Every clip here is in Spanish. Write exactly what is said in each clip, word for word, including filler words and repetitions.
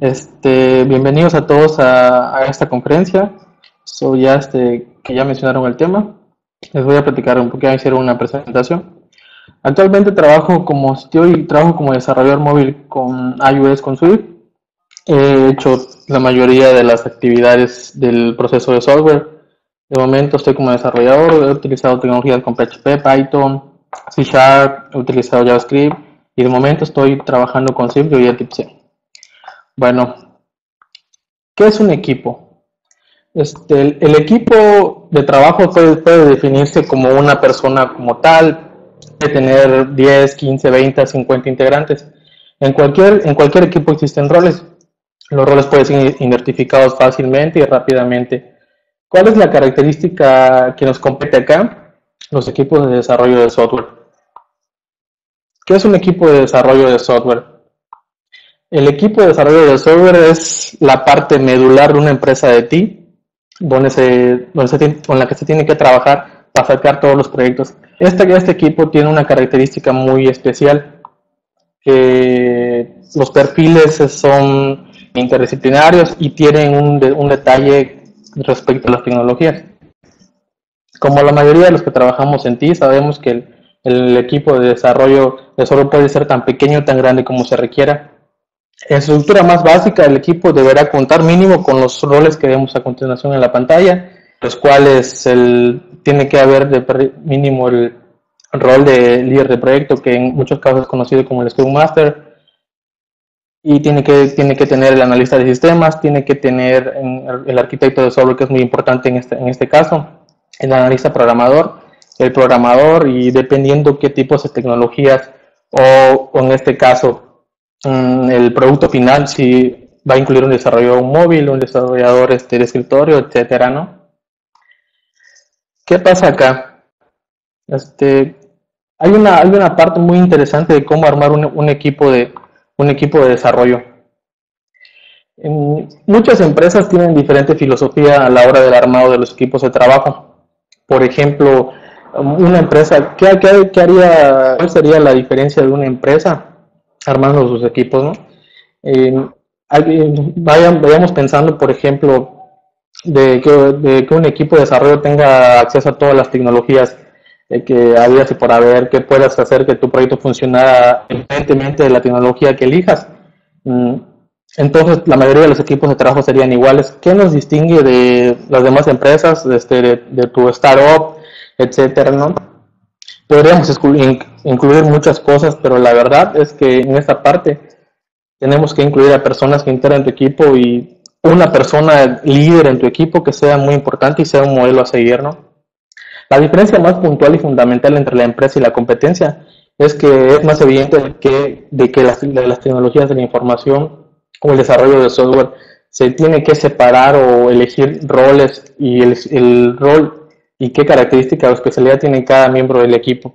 Este, bienvenidos a todos a, a esta conferencia. Soy ya este, que ya mencionaron el tema. Les voy a platicar un poquito, hacer una presentación. Actualmente trabajo como sitio y trabajo como desarrollador móvil con iOS, con Swift. He hecho la mayoría de las actividades del proceso de software. De momento estoy como desarrollador, he utilizado tecnologías con P H P, Python, C Sharp, he utilizado JavaScript y de momento estoy trabajando con Simple y Eclipse. Bueno, ¿qué es un equipo? Este, el, el equipo de trabajo puede, puede definirse como una persona como tal, puede tener diez, quince, veinte, cincuenta integrantes. En cualquier, en cualquier equipo existen roles. Los roles pueden ser identificados fácilmente y rápidamente. ¿Cuál es la característica que nos compete acá? Los equipos de desarrollo de software. ¿Qué es un equipo de desarrollo de software? El equipo de desarrollo de software es la parte medular de una empresa de I T, donde se, donde se, con la que se tiene que trabajar para sacar todos los proyectos. Este, este equipo tiene una característica muy especial, que los perfiles son interdisciplinarios y tienen un, un detalle respecto a las tecnologías. Como la mayoría de los que trabajamos en T I, sabemos que el, el equipo de desarrollo de software puede ser tan pequeño o tan grande como se requiera. En estructura más básica, el equipo deberá contar mínimo con los roles que vemos a continuación en la pantalla, los cuales el, tiene que haber de mínimo el rol de líder de proyecto, que en muchos casos es conocido como el Scrum Master. Y tiene que, tiene que tener el analista de sistemas, tiene que tener el arquitecto de software, que es muy importante en este, en este caso, el analista programador, el programador, y dependiendo qué tipos de tecnologías o, o en este caso el producto final, si va a incluir un desarrollador móvil, un desarrollador este, de escritorio, etcétera, ¿no? ¿Qué pasa acá? Este, hay, una, hay una parte muy interesante de cómo armar un, un equipo de un equipo de desarrollo. En muchas empresas tienen diferente filosofía a la hora del armado de los equipos de trabajo. Por ejemplo, una empresa, ¿qué, qué, qué haría, cuál sería la diferencia de una empresa armando sus equipos, ¿no? Eh, vayan, vayamos pensando, por ejemplo, de que, de que un equipo de desarrollo tenga acceso a todas las tecnologías que había y por haber, que puedas hacer que tu proyecto funcionara independientemente de la tecnología que elijas. Entonces, la mayoría de los equipos de trabajo serían iguales. ¿Qué nos distingue de las demás empresas, de, este, de, de tu startup, etcétera, ¿no? Podríamos incluir muchas cosas, pero la verdad es que en esta parte tenemos que incluir a personas que integran tu equipo y una persona líder en tu equipo que sea muy importante y sea un modelo a seguir, ¿no? La diferencia más puntual y fundamental entre la empresa y la competencia es que es más evidente de que, de que las, de las tecnologías de la información o el desarrollo de software se tiene que separar o elegir roles y el, el rol y qué características o especialidad tiene cada miembro del equipo.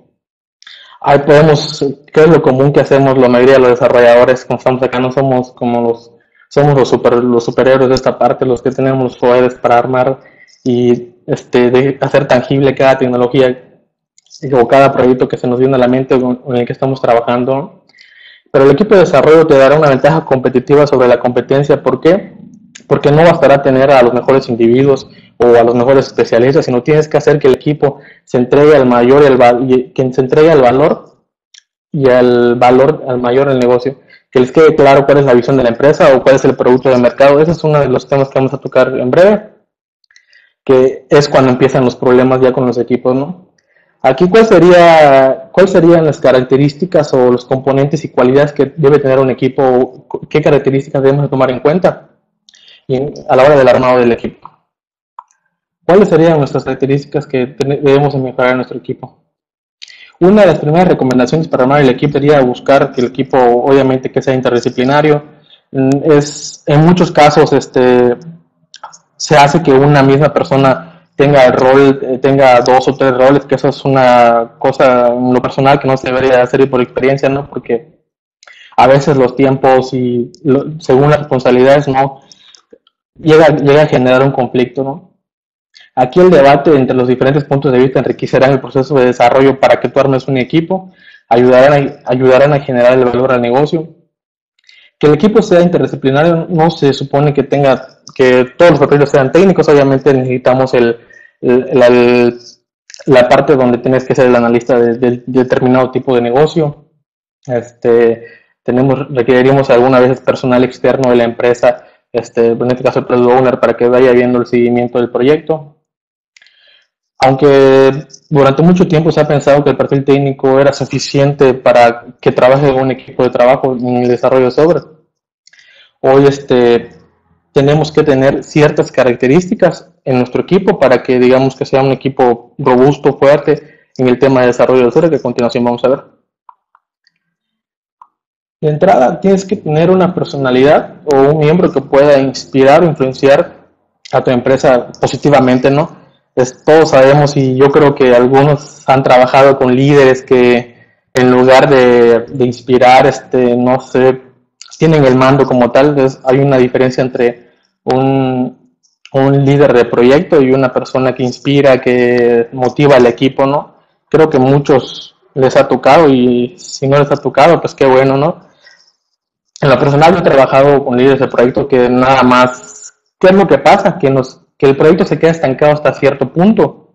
Ahí podemos, que es lo común que hacemos la mayoría de los desarrolladores cuando estamos acá, no somos como los, somos los, super, los superhéroes de esta parte, los que tenemos los poderes para armar y Este, de hacer tangible cada tecnología o cada proyecto que se nos viene a la mente o en el que estamos trabajando. Pero el equipo de desarrollo te dará una ventaja competitiva sobre la competencia. ¿Por qué? Porque no bastará tener a los mejores individuos o a los mejores especialistas, sino tienes que hacer que el equipo se entregue al mayor el val que se entregue al valor y al valor al mayor el negocio, que les quede claro cuál es la visión de la empresa o cuál es el producto de mercado. Ese es uno de los temas que vamos a tocar en breve, que es cuando empiezan los problemas ya con los equipos, ¿no? Aquí, ¿cuál sería, cuál serían las características o los componentes y cualidades que debe tener un equipo? ¿Qué características debemos tomar en cuenta a la hora del armado del equipo? ¿Cuáles serían nuestras características que debemos mejorar en nuestro equipo? Una de las primeras recomendaciones para armar el equipo sería buscar que el equipo, obviamente, que sea interdisciplinario. Es, en muchos casos, este... se hace que una misma persona tenga el rol, tenga dos o tres roles, que eso es una cosa en lo personal que no se debería hacer y por experiencia, ¿no? Porque a veces los tiempos y lo, según las responsabilidades, ¿no? Llega, llega a generar un conflicto, ¿no? Aquí el debate entre los diferentes puntos de vista enriquecerá el proceso de desarrollo para que tú armes un equipo, ayudarán a, ayudarán a generar el valor al negocio. Que el equipo sea interdisciplinario no se supone que tenga que todos los papeles sean técnicos. Obviamente necesitamos el, el, la, el, la parte donde tienes que ser el analista de, de, de determinado tipo de negocio. Este, tenemos, requeriríamos alguna vez personal externo de la empresa, este, en este caso el product owner, para que vaya viendo el seguimiento del proyecto. Aunque durante mucho tiempo se ha pensado que el perfil técnico era suficiente para que trabaje un equipo de trabajo en el desarrollo de obras, hoy este, tenemos que tener ciertas características en nuestro equipo para que digamos que sea un equipo robusto, fuerte en el tema de desarrollo de obras, que a continuación vamos a ver. De entrada, tienes que tener una personalidad o un miembro que pueda inspirar o influenciar a tu empresa positivamente, ¿no? Todos sabemos, y yo creo que algunos han trabajado con líderes que en lugar de, de inspirar, este, no sé, tienen el mando como tal. Entonces, hay una diferencia entre un, un líder de proyecto y una persona que inspira, que motiva al equipo, ¿no? Creo que muchos les ha tocado, y si no les ha tocado, pues qué bueno, ¿no? En lo personal, he trabajado con líderes de proyecto que nada más, ¿qué es lo que pasa? Que nos... que el proyecto se queda estancado hasta cierto punto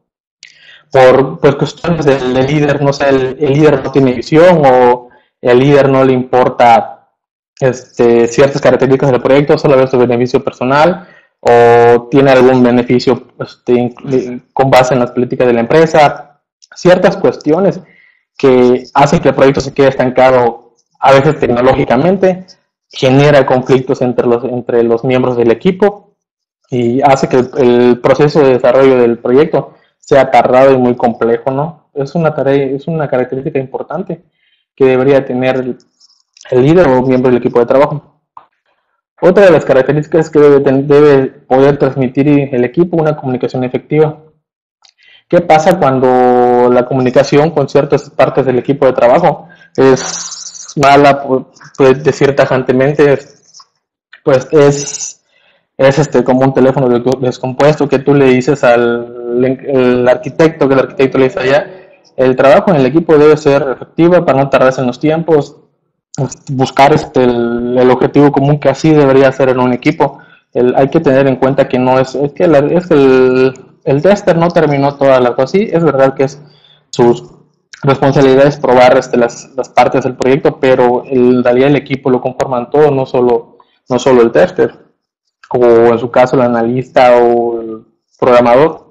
por pues, cuestiones del, del líder. No sé, el, el líder no tiene visión, o el líder no le importa este, ciertas características del proyecto, solo ve su beneficio personal, o tiene algún beneficio este, con base en las políticas de la empresa. Ciertas cuestiones que hacen que el proyecto se quede estancado, a veces tecnológicamente, genera conflictos entre los, entre los miembros del equipo, y hace que el, el proceso de desarrollo del proyecto sea tardado y muy complejo, ¿no? Es una tarea, es una característica importante que debería tener el, el líder o miembro del equipo de trabajo. Otra de las características es que debe, debe poder transmitir el equipo una comunicación efectiva. ¿Qué pasa cuando la comunicación con ciertas partes del equipo de trabajo es mala, pues, decir tajantemente? Pues es... es este, como un teléfono descompuesto que tú le dices al el arquitecto, que el arquitecto le dice allá. El trabajo en el equipo debe ser efectivo para no tardarse en los tiempos, buscar este, el, el objetivo común, que así debería ser en un equipo. El, hay que tener en cuenta que no es, es que la, es el, el tester no terminó toda la cosa. Sí, es verdad que es sus responsabilidades probar este, las, las partes del proyecto, pero en realidad el equipo lo conforman todos, no solo, no solo el tester, o en su caso el analista o el programador.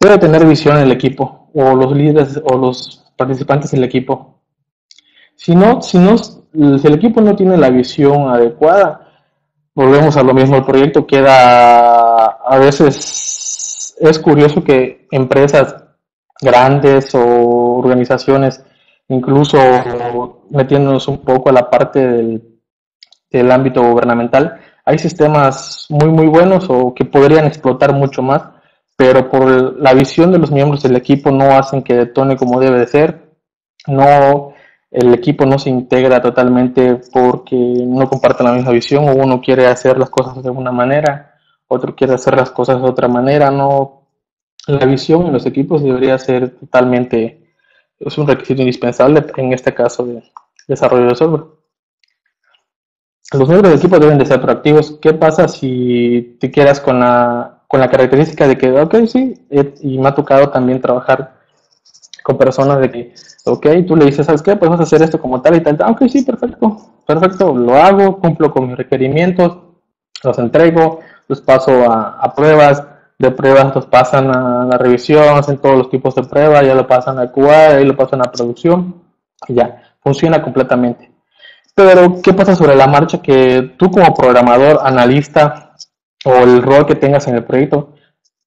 Debe tener visión en el equipo, o los líderes o los participantes en el equipo. Si no, si no, si el equipo no tiene la visión adecuada, volvemos a lo mismo, el proyecto queda. A veces es curioso que empresas grandes o organizaciones, incluso metiéndonos un poco a la parte del del ámbito gubernamental, hay sistemas muy muy buenos o que podrían explotar mucho más, pero por la visión de los miembros del equipo no hacen que detone como debe de ser. No, el equipo no se integra totalmente porque no comparten la misma visión, o uno quiere hacer las cosas de una manera, otro quiere hacer las cosas de otra manera. No, la visión en los equipos debería ser totalmente, es un requisito indispensable en este caso de desarrollo de software. Los miembros del equipo deben de ser proactivos. ¿Qué pasa si te quedas con la, con la característica de que, ok, sí, y me ha tocado también trabajar con personas de que, ok, tú le dices, ¿sabes qué? Pues vas a hacer esto como tal y tal, tal. Ok, sí, perfecto, perfecto, lo hago, cumplo con mis requerimientos, los entrego, los paso a, a pruebas, de pruebas los pasan a la revisión, hacen todos los tipos de pruebas, ya lo pasan a Q A, ahí lo pasan a producción, y ya, funciona completamente. Pero, ¿qué pasa sobre la marcha? Que tú como programador, analista o el rol que tengas en el proyecto,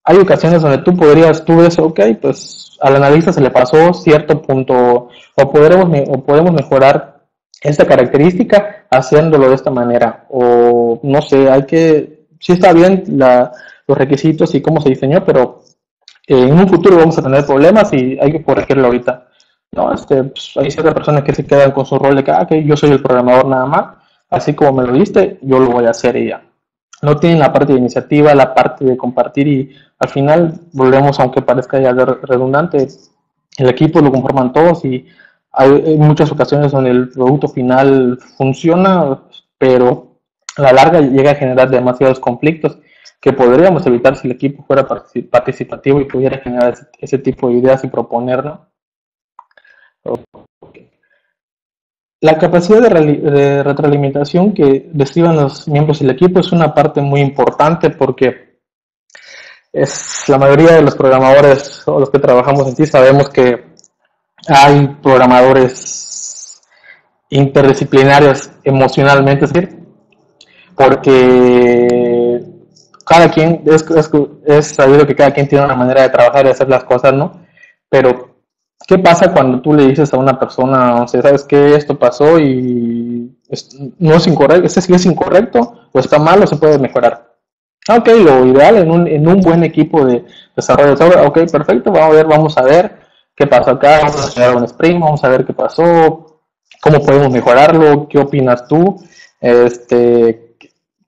hay ocasiones donde tú podrías, tú ves, ok, pues al analista se le pasó cierto punto, o podremos, o podemos mejorar esta característica haciéndolo de esta manera, o no sé, hay que, sí está bien la, los requisitos y cómo se diseñó, pero eh, en un futuro vamos a tener problemas y hay que corregirlo ahorita. No, este, pues, hay ciertas personas que se quedan con su rol de que ah, okay, yo soy el programador nada más, así como me lo diste, yo lo voy a hacer y ya. No tienen la parte de iniciativa, la parte de compartir, y al final volvemos, aunque parezca ya redundante, el equipo lo conforman todos y Hay, en muchas ocasiones donde el producto final funciona, pero a la larga llega a generar demasiados conflictos que podríamos evitar si el equipo fuera participativo y pudiera generar ese, ese tipo de ideas y proponerlo. Okay. La capacidad de, re, de retroalimentación que reciban los miembros del equipo es una parte muy importante porque es la mayoría de los programadores o los que trabajamos en sí sabemos que hay programadores interdisciplinarios emocionalmente, es decir, porque cada quien, es, es, es sabido que cada quien tiene una manera de trabajar y de hacer las cosas, ¿no? Pero, ¿qué pasa cuando tú le dices a una persona, o sea, ¿sabes qué? Esto pasó y es, no es incorrecto, este sí es incorrecto, o está mal, o se puede mejorar. Ok, lo ideal en un, en un buen equipo de desarrollo de software, ok, perfecto, vamos a ver, vamos a ver qué pasó acá, vamos a generar un sprint, vamos a ver qué pasó, cómo podemos mejorarlo, qué opinas tú, este...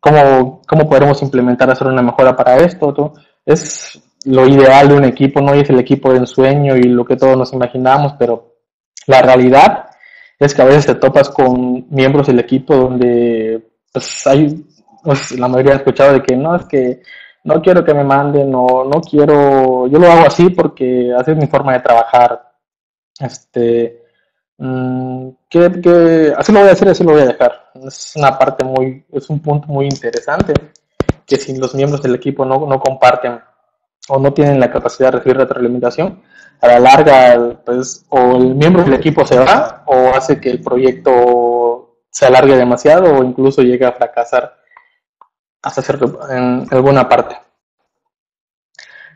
Cómo, cómo podremos implementar, hacer una mejora para esto, ¿tú? Es lo ideal de un equipo, no y es el equipo de ensueño y lo que todos nos imaginamos, pero la realidad es que a veces te topas con miembros del equipo donde pues, hay, pues, la mayoría ha escuchado de que no, es que no quiero que me manden, o no quiero, yo lo hago así porque así es mi forma de trabajar, este, mmm, que, que así lo voy a hacer, así lo voy a dejar. Es una parte muy, es un punto muy interesante que si los miembros del equipo no, no comparten o no tienen la capacidad de recibir retroalimentación, a la larga, pues, o el miembro del equipo se va o hace que el proyecto se alargue demasiado o incluso llegue a fracasar hasta cierto, en alguna parte.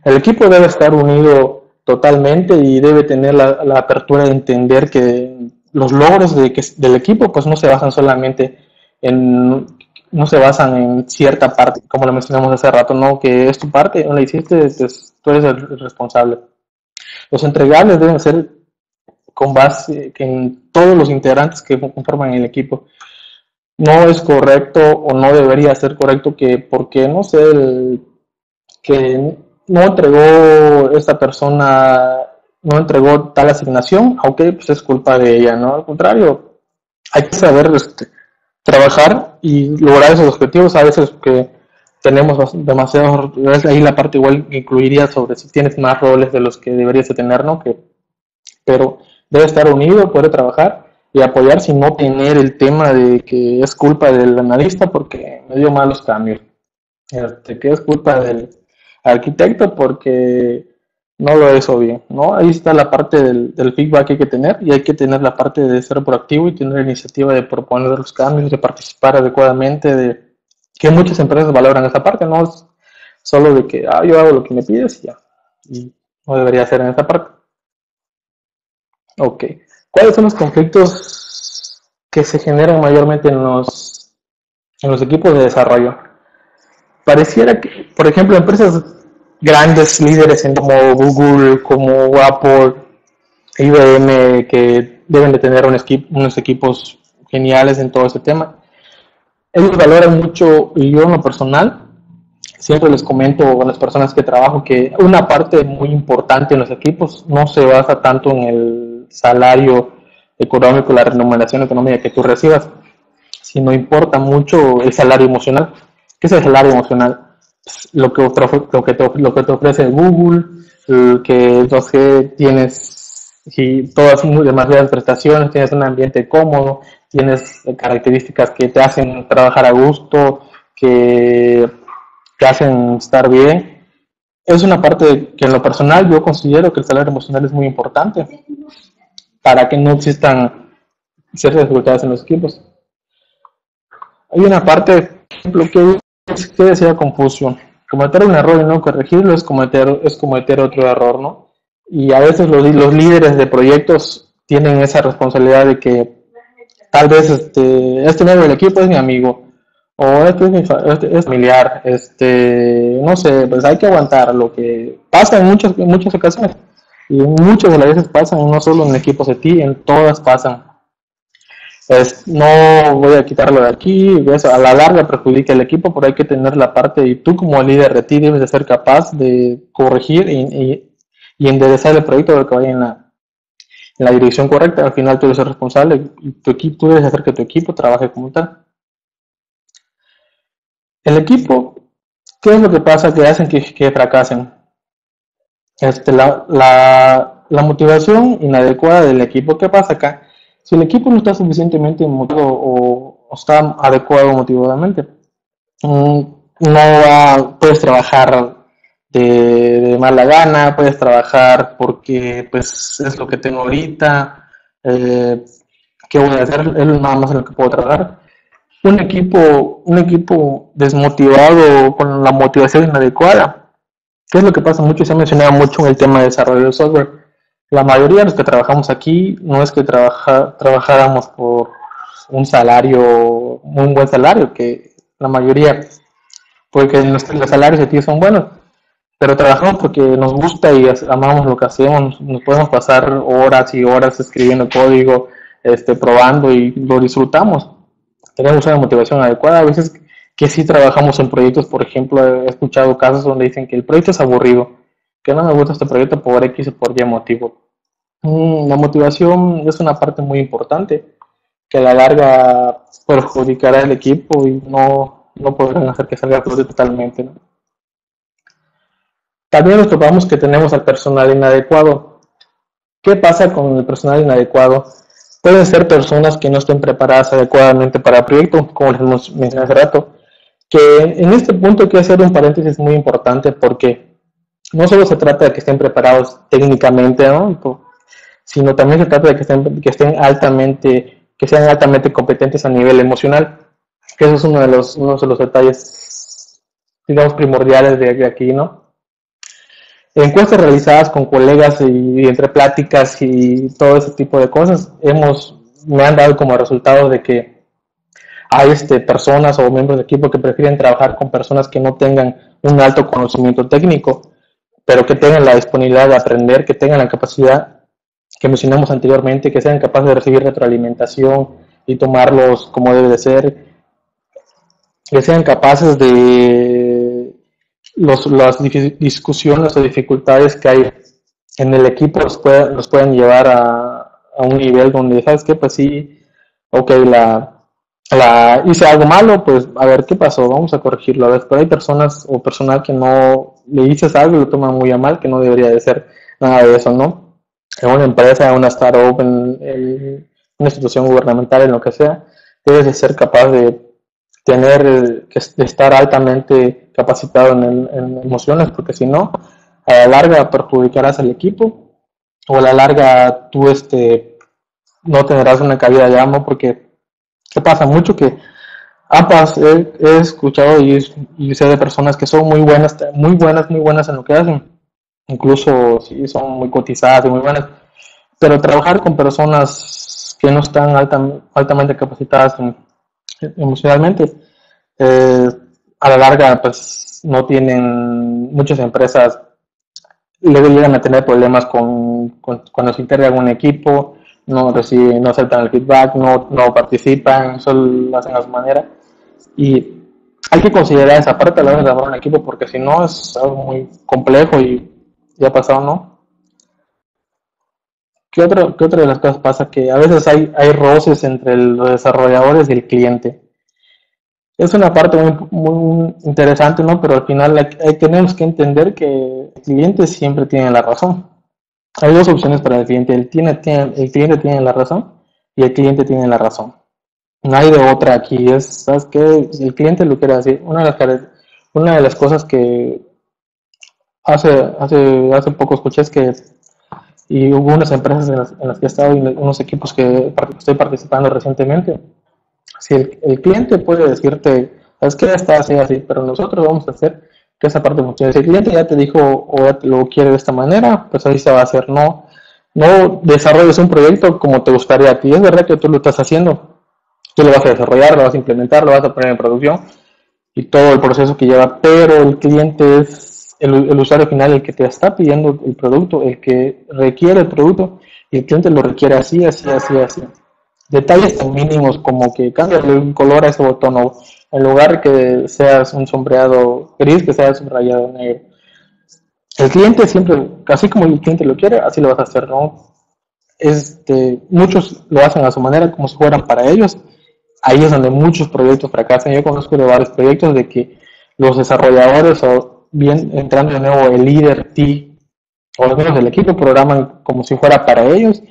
El equipo debe estar unido totalmente y debe tener la, la apertura de entender que los logros de que, del equipo pues no se basan solamente en, no se basan en cierta parte, como lo mencionamos hace rato, no, que es tu parte, no la hiciste, pues, tú eres el responsable. Los entregables deben ser con base en todos los integrantes que conforman el equipo. No es correcto o no debería ser correcto que, porque no sé, el, que no entregó esta persona... no entregó tal asignación, aunque pues es culpa de ella, ¿no? Al contrario, hay que saber este, trabajar y lograr esos objetivos. A veces que tenemos demasiados, ahí la parte igual que incluiría sobre si tienes más roles de los que deberías de tener, ¿no? Que, pero debe estar unido, poder trabajar y apoyarse y no tener el tema de que es culpa del analista porque me dio malos cambios, este, que es culpa del arquitecto porque... no lo hizo bien, ¿no? Ahí está la parte del, del feedback que hay que tener y hay que tener la parte de ser proactivo y tener la iniciativa de proponer los cambios, de participar adecuadamente, de que muchas empresas valoran esa parte, no es solo de que, ah, yo hago lo que me pides y ya, y no debería ser en esa parte. Ok, ¿cuáles son los conflictos que se generan mayormente en los, en los equipos de desarrollo? Pareciera que, por ejemplo, empresas grandes líderes como Google, como Apple, I B M, que deben de tener un equipo, unos equipos geniales en todo ese tema. Ellos valoran mucho, y yo en lo personal, siempre les comento a las personas que trabajo que una parte muy importante en los equipos no se basa tanto en el salario económico, la remuneración económica que tú recibas, sino importa mucho el salario emocional. ¿Qué es el salario emocional? Lo que, lo, que te, lo que te ofrece Google, que entonces tienes y todas demasiadas prestaciones, tienes un ambiente cómodo, tienes características que te hacen trabajar a gusto, que te hacen estar bien. Es una parte que en lo personal yo considero que el salario emocional es muy importante para que no existan ciertas dificultades en los equipos. Hay una parte, por ejemplo, que ¿qué decía Confucio? Cometer un error y no corregirlo es cometer, es cometer otro error, ¿no? Y a veces los, los líderes de proyectos tienen esa responsabilidad de que tal vez este, este miembro del equipo es mi amigo, o este es mi este es familiar, este, no sé, pues hay que aguantar lo que pasa en muchas, en muchas ocasiones. Y muchas de las veces pasan, no solo en equipos de ti, en todas pasan. Es, no voy a quitarlo de aquí, eso, a la larga perjudica al equipo, pero hay que tener la parte, y tú como líder de ti debes de ser capaz de corregir y, y, y enderezar el proyecto de lo que vaya en la, en la dirección correcta, al final tú eres el responsable y tu equipo, tú debes hacer que tu equipo trabaje como tal. El equipo, ¿qué es lo que pasa que hacen que, que fracasen? Este, la, la, la motivación inadecuada del equipo. ¿Qué pasa acá? Si el equipo no está suficientemente motivado o, o está adecuado motivadamente, no va, puedes trabajar de, de mala gana, puedes trabajar porque pues es lo que tengo ahorita, eh, ¿qué voy a hacer? Es nada más en lo que puedo trabajar. Un equipo, un equipo desmotivado con la motivación inadecuada, ¿qué es lo que pasa mucho? Se ha mencionado mucho en el tema de desarrollo de software. La mayoría de los que trabajamos aquí no es que trabaja, trabajáramos por un salario, un buen salario, que la mayoría, porque nuestros, los salarios de ti son buenos, pero trabajamos porque nos gusta y amamos lo que hacemos, nos podemos pasar horas y horas escribiendo código, este, probando y lo disfrutamos. Tenemos una motivación adecuada. A veces que sí trabajamos en proyectos, por ejemplo, he escuchado casos donde dicen que el proyecto es aburrido, que no me gusta este proyecto por X o por Y motivo. La motivación es una parte muy importante que a la larga perjudicará al equipo y no, no podrán hacer que salga totalmente, ¿no? También nos topamos que tenemos al personal inadecuado. ¿Qué pasa con el personal inadecuado? Pueden ser personas que no estén preparadas adecuadamente para el proyecto, como les mencioné hace rato, que en este punto hay que hacer un paréntesis muy importante porque no solo se trata de que estén preparados técnicamente, ¿no?, sino también se trata de que estén, que estén altamente, que sean altamente competentes a nivel emocional, que eso es uno de los, uno de los detalles, digamos, primordiales de aquí, ¿no? Encuestas realizadas con colegas y, y entre pláticas y todo ese tipo de cosas, hemos, me han dado como resultado de que hay este, personas o miembros de equipo que prefieren trabajar con personas que no tengan un alto conocimiento técnico, pero que tengan la disponibilidad de aprender, que tengan la capacidad que mencionamos anteriormente, que sean capaces de recibir retroalimentación y tomarlos como debe de ser, que sean capaces de los, las discusiones o dificultades que hay en el equipo los, puede, los pueden llevar a, a un nivel donde, ¿sabes qué? Pues sí, ok, la, la hice algo malo, pues a ver qué pasó, vamos a corregirlo. A ver, pero hay personas o personal que no... le dices algo y lo toman muy a mal, que no debería de ser nada de eso, ¿no? En una empresa, en una startup, en, en una institución gubernamental, en lo que sea, debes de ser capaz de tener, de estar altamente capacitado en, el, en emociones, porque si no, a la larga perjudicarás al equipo, o a la larga tú este, no tendrás una cabida de amo, porque te pasa mucho que Apas, he, he escuchado y, y sé de personas que son muy buenas, muy buenas, muy buenas en lo que hacen. Incluso sí, son muy cotizadas y muy buenas. Pero trabajar con personas que no están altam, altamente capacitadas en, emocionalmente, eh, a la larga, pues no tienen, muchas empresas luego llegan a tener problemas con, con cuando se integra algún equipo. No reciben, no aceptan el feedback, no, no participan, solo lo hacen a su manera. Y hay que considerar esa parte a la hora de trabajar en equipo, porque si no es algo muy complejo y ya ha pasado, ¿no? ¿Qué, otro, ¿Qué otra de las cosas pasa? Que a veces hay, hay roces entre los desarrolladores y el cliente. Es una parte muy, muy interesante, ¿no? Pero al final hay, tenemos que entender que el cliente siempre tiene la razón. Hay dos opciones para el cliente. El, tiene, tiene, el cliente tiene la razón y el cliente tiene la razón. No hay de otra aquí. Es, ¿sabes qué? El cliente lo quiere decir. Una de las, una de las cosas que hace, hace, hace poco escuché es que y hubo unas empresas en las, en las que he estado y unos equipos que estoy participando recientemente. Si el, el cliente puede decirte, ¿sabes qué? Está así, así, pero nosotros vamos a hacer que esa parte funciona. Si el cliente ya te dijo o ya lo quiere de esta manera, pues así se va a hacer. No, no desarrolles un proyecto como te gustaría a ti. Es verdad que tú lo estás haciendo. Tú lo vas a desarrollar, lo vas a implementar, lo vas a poner en producción y todo el proceso que lleva. Pero el cliente es el, el usuario final, el que te está pidiendo el producto, el que requiere el producto, y el cliente lo requiere así, así, así, así. Detalles tan mínimos como que cámbiale un color a ese botón, o en lugar que seas un sombreado gris, que seas un rayado negro. El cliente siempre, así como el cliente lo quiere, así lo vas a hacer, ¿no? este, muchos lo hacen a su manera, como si fueran para ellos. Ahí es donde muchos proyectos fracasan. Yo conozco de varios proyectos de que los desarrolladores, o bien entrando de nuevo el líder T, o al menos el equipo, programan como si fuera para ellos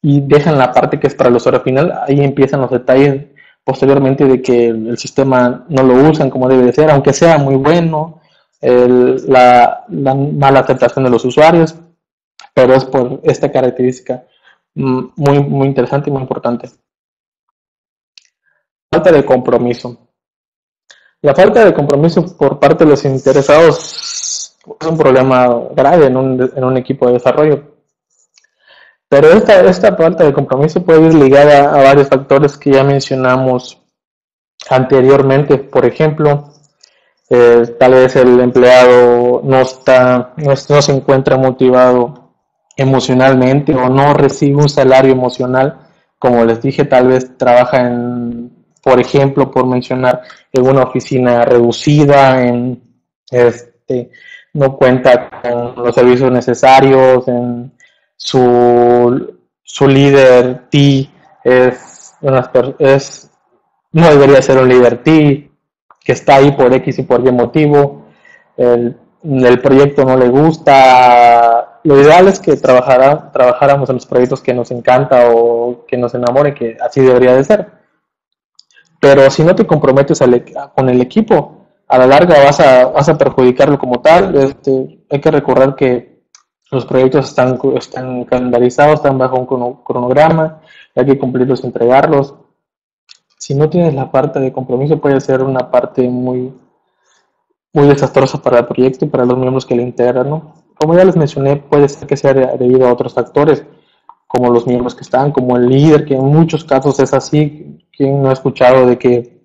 y dejan la parte que es para el usuario final. Ahí empiezan los detalles posteriormente de que el sistema no lo usan como debe de ser, aunque sea muy bueno, el, la, la mala aceptación de los usuarios, pero es por esta característica muy, muy interesante y muy importante. Falta de compromiso. La falta de compromiso por parte de los interesados es un problema grave en un, en un equipo de desarrollo. Pero esta, esta falta de compromiso puede ir ligada a varios factores que ya mencionamos anteriormente. Por ejemplo, eh, tal vez el empleado no, está, no, no se encuentra motivado emocionalmente o no recibe un salario emocional. Como les dije, tal vez trabaja en, por ejemplo, por mencionar, en una oficina reducida, en, este, no cuenta con los servicios necesarios, en... Su, su líder T es, es, no debería ser un líder T, que está ahí por X y por Y motivo, el, el proyecto no le gusta. Lo ideal es que trabajara, trabajáramos en los proyectos que nos encanta o que nos enamore, que así debería de ser. Pero si no te comprometes al, con el equipo, a la larga vas a, vas a perjudicarlo como tal. Este, hay que recordar que los proyectos están, están calendarizados, están bajo un cronograma, hay que cumplirlos, entregarlos. Si no tienes la parte de compromiso, puede ser una parte muy, muy desastrosa para el proyecto y para los miembros que le integran, ¿no? Como ya les mencioné, puede ser que sea debido a otros factores, como los miembros que están, como el líder, que en muchos casos es así. ¿Quién no ha escuchado de que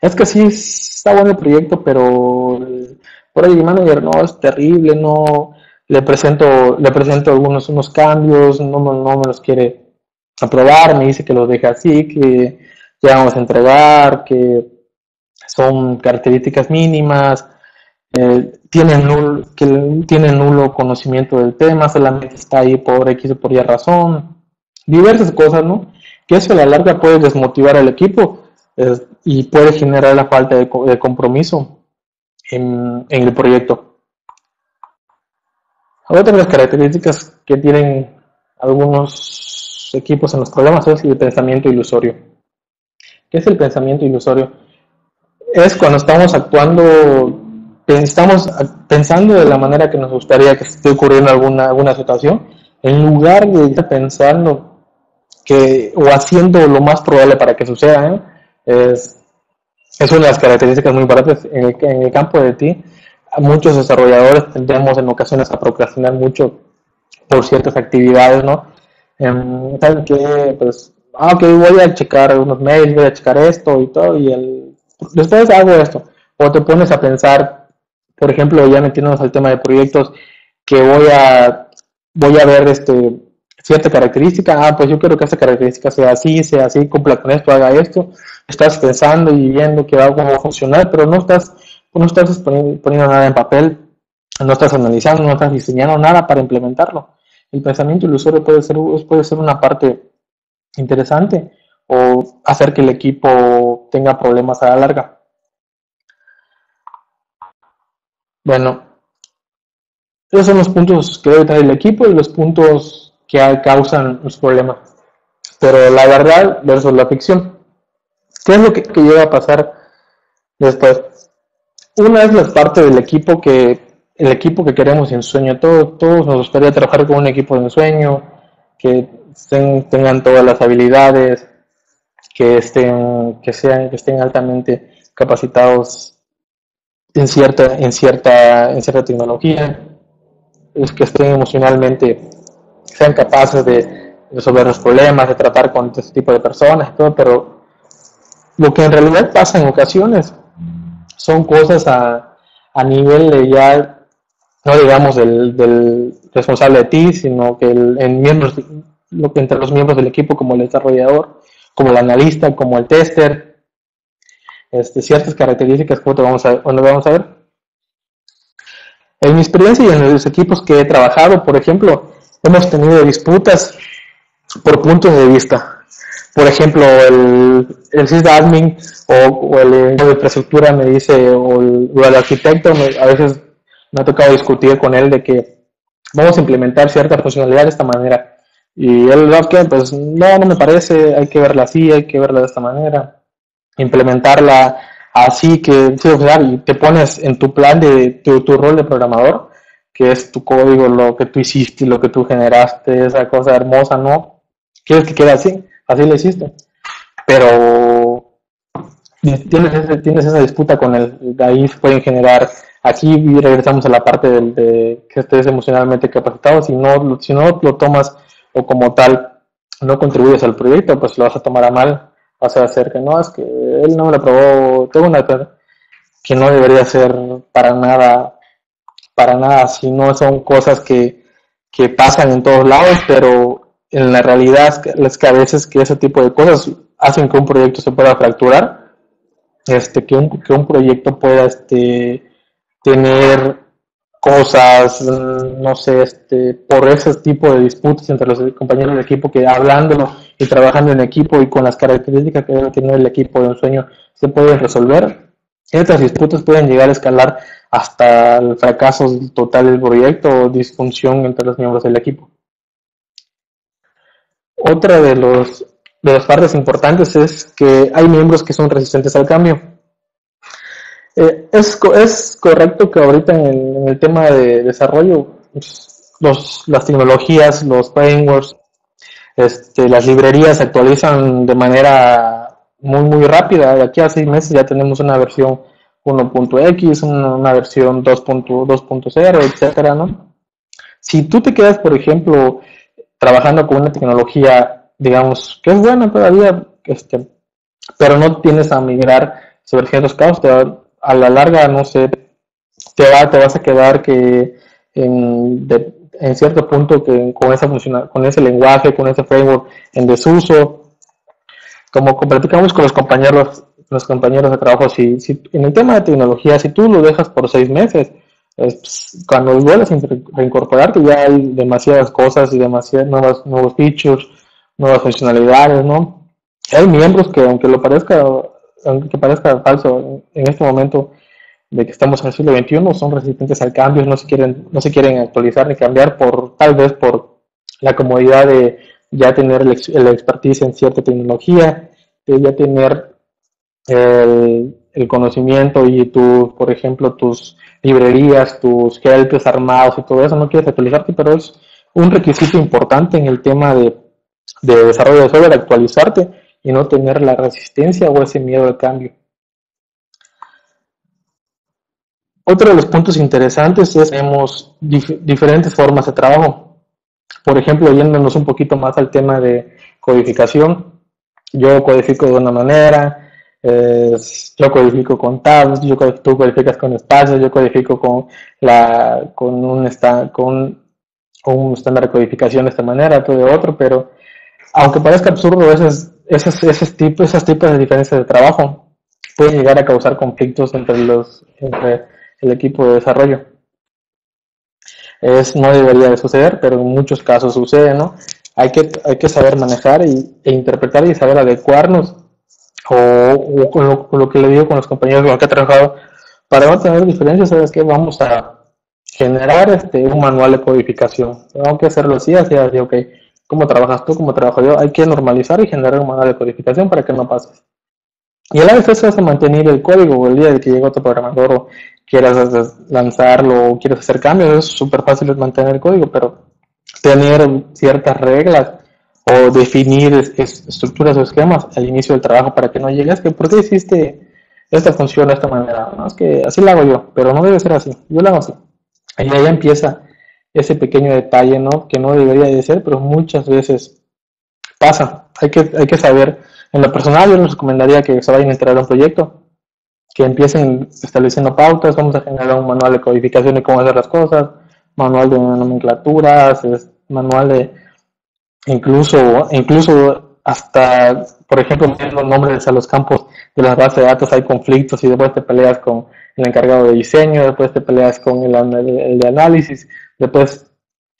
es que sí está bueno el proyecto, pero el project manager no, es terrible, no... Le presento, le presento algunos unos cambios, no, no, no me los quiere aprobar, me dice que los deje así, que ya vamos a entregar, que son características mínimas, eh, tiene nulo, que tiene nulo conocimiento del tema, solamente está ahí por X o por Y razón, diversas cosas, ¿no? Que eso a la larga puede desmotivar al equipo eh, y puede generar la falta de, de compromiso en, en el proyecto. Otra de las características que tienen algunos equipos en los problemas es el pensamiento ilusorio. ¿Qué es el pensamiento ilusorio? Es cuando estamos actuando, estamos pensando de la manera que nos gustaría que esté ocurriendo alguna, alguna situación, en lugar de estar pensando que, o haciendo lo más probable para que suceda, ¿eh? Es, es una de las características muy importantes en el, en el campo de ti. Muchos desarrolladores tendemos en ocasiones a procrastinar mucho por ciertas actividades, ¿no? Eh, ¿Saben qué? Pues, ah, ok, voy a checar unos mails, voy a checar esto y todo, y el... después hago esto. O te pones a pensar, por ejemplo, ya metiéndonos al tema de proyectos, que voy a, voy a ver este, cierta característica, ah, pues yo quiero que esta característica sea así, sea así, cumpla con esto, haga esto. Estás pensando y viendo que algo va a funcionar, pero no estás... no estás poniendo, poniendo nada en papel, no estás analizando, no estás diseñando nada para implementarlo. El pensamiento ilusorio puede ser, puede ser una parte interesante o hacer que el equipo tenga problemas a la larga. Bueno, esos son los puntos que debe tener el equipo y los puntos que causan los problemas. Pero la verdad versus la ficción. ¿Qué es lo que, que llega a pasar después? Una es la parte del equipo que el equipo que queremos en sueño. Todos, todos nos gustaría trabajar con un equipo en sueño, que estén, tengan todas las habilidades, que estén, que sean, que estén altamente capacitados en cierta, en cierta, en cierta tecnología, que estén emocionalmente, sean capaces de resolver los problemas, de tratar con este tipo de personas, todo. Pero lo que en realidad pasa en ocasiones son cosas a, a nivel de ya, no digamos del, del responsable de ti, sino que el, en miembros, lo que entre los miembros del equipo, como el desarrollador, como el analista, como el tester, este, ciertas características que vamos a, vamos a ver. En mi experiencia y en los equipos que he trabajado, por ejemplo, hemos tenido disputas por puntos de vista. Por ejemplo, el, el sysadmin o, o el de infraestructura me dice, o el, o el arquitecto, me, a veces me ha tocado discutir con él de que vamos a implementar cierta funcionalidad de esta manera. Y él, pues, no, no me parece, hay que verla así, hay que verla de esta manera. Implementarla así que, sí, o sea, y te pones en tu plan de tu, tu rol de programador, que es tu código, lo que tú hiciste, lo que tú generaste, esa cosa hermosa, ¿no? Quieres que quede así, así lo hiciste. Pero tienes, ese, tienes esa disputa con él, de ahí se pueden generar. Aquí regresamos a la parte del, de que estés emocionalmente capacitado. Si no, si no lo tomas o como tal no contribuyes al proyecto, pues lo vas a tomar a mal, vas a hacer que no, es que él no me lo aprobó, tengo una que no debería ser para nada. Para nada, si no son cosas que, que pasan en todos lados, pero en la realidad es que a veces que ese tipo de cosas hacen que un proyecto se pueda fracturar, este, que, un, que un proyecto pueda este, tener cosas, no sé, este, por ese tipo de disputas entre los compañeros de equipo que hablándolo y trabajando en equipo y con las características que debe tener el equipo de un sueño se pueden resolver. Estas disputas pueden llegar a escalar hasta el fracaso total del proyecto o disfunción entre los miembros del equipo. Otra de, los, de las partes importantes es que hay miembros que son resistentes al cambio. Eh, es, es correcto que ahorita en el, en el tema de desarrollo, los, las tecnologías, los frameworks, este, las librerías se actualizan de manera muy muy rápida. De aquí a seis meses ya tenemos una versión uno punto equis, una versión dos punto dos punto cero, etcétera, ¿no? Si tú te quedas, por ejemplo, trabajando con una tecnología, digamos, que es buena todavía, este, pero no tienes a migrar sobre ciertos casos, te va, a la larga, no sé, te, va, te vas a quedar que en, de, en cierto punto que con, esa funciona, con ese lenguaje, con ese framework en desuso. Como platicamos con los compañeros, los compañeros de trabajo, si, si en el tema de tecnología, si tú lo dejas por seis meses, es, cuando vuelves a reincorporarte ya hay demasiadas cosas y demasiadas nuevas, nuevos features, nuevas funcionalidades, ¿no? Hay miembros que, aunque lo parezca, aunque parezca falso en este momento de que estamos en el siglo veintiuno, son resistentes al cambio, no se quieren, no se quieren actualizar ni cambiar por, tal vez por la comodidad de ya tener la expertise en cierta tecnología, ya tener el, el conocimiento y tu, por ejemplo, tus librerías, tus helpers armados y todo eso, no quieres actualizarte, pero es un requisito importante en el tema de, de desarrollo de software, actualizarte y no tener la resistencia o ese miedo al cambio. Otro de los puntos interesantes es que tenemos dif- diferentes formas de trabajo. Por ejemplo, yéndonos un poquito más al tema de codificación, yo codifico de una manera, eh, yo codifico con tabs, yo, tú codificas con espacios, yo codifico con, la, con, un, con un estándar de codificación de esta manera, todo de otro, pero aunque parezca absurdo, esas, esas, esas, tipos, esas tipos de diferencias de trabajo pueden llegar a causar conflictos entre, los, entre el equipo de desarrollo. Es, no debería de suceder, pero en muchos casos sucede, ¿no? Hay que, hay que saber manejar y, e interpretar y saber adecuarnos o, o con, lo, con lo que le digo con los compañeros con los que he trabajado para no tener diferencias, ¿sabes qué? Vamos a generar este, un manual de codificación. Tengo que hacerlo así, así, así, ok. ¿Cómo trabajas tú? ¿Cómo trabajo yo? Hay que normalizar y generar un manual de codificación para que no pases. Y a la vez eso hace mantener el código. El día de que llegue otro programador o quieras lanzarlo o quieras hacer cambios, es súper fácil mantener el código, pero tener ciertas reglas o definir est- estructuras o esquemas al inicio del trabajo para que no llegues, que ¿por qué hiciste esta función de esta manera? No, es que así la hago yo, pero no debe ser así, yo la hago así. Y ahí empieza ese pequeño detalle, ¿no? Que no debería de ser, pero muchas veces pasa. Hay que, hay que saber. En lo personal, yo les recomendaría que se vayan a entrar a un proyecto, que empiecen estableciendo pautas. Vamos a generar un manual de codificación de cómo hacer las cosas, manual de nomenclaturas, manual de incluso incluso hasta, por ejemplo, los nombres a los campos de las bases de datos, hay conflictos y después te peleas con el encargado de diseño, después te peleas con el, el, el de análisis, después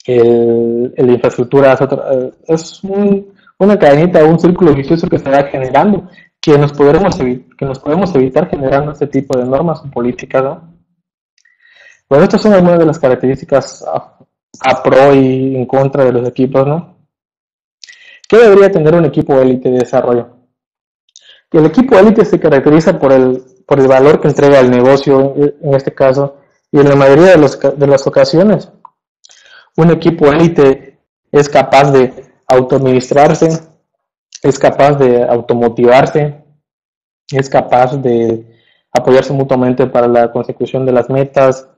el, el infraestructura es, otra, es un, una cadenita, un círculo vicioso que se va generando, que nos podremos que nos podemos evitar generando este tipo de normas o políticas, ¿no? Bueno, estas son algunas de las características a, a pro y en contra de los equipos, ¿no? ¿Qué debería tener un equipo élite de desarrollo? El equipo élite se caracteriza por el, por el valor que entrega el negocio, en este caso, y en la mayoría de, los, de las ocasiones. Un equipo élite es capaz de autoadministrarse, es capaz de automotivarse, es capaz de apoyarse mutuamente para la consecución de las metas.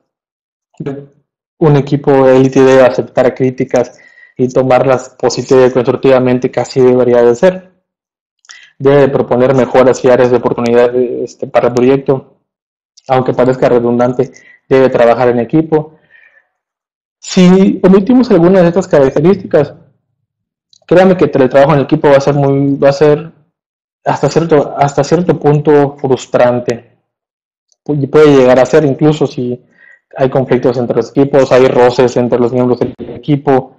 Un equipo élite debe aceptar críticas y tomarlas positiva y constructivamente, casi debería de ser. Debe proponer mejoras y áreas de oportunidad este, para el proyecto, aunque parezca redundante, debe trabajar en equipo. Si omitimos algunas de estas características, créame que el trabajo en equipo va a ser muy, va a ser hasta cierto, hasta cierto punto frustrante. Y puede llegar a ser, incluso si hay conflictos entre los equipos, hay roces entre los miembros del equipo,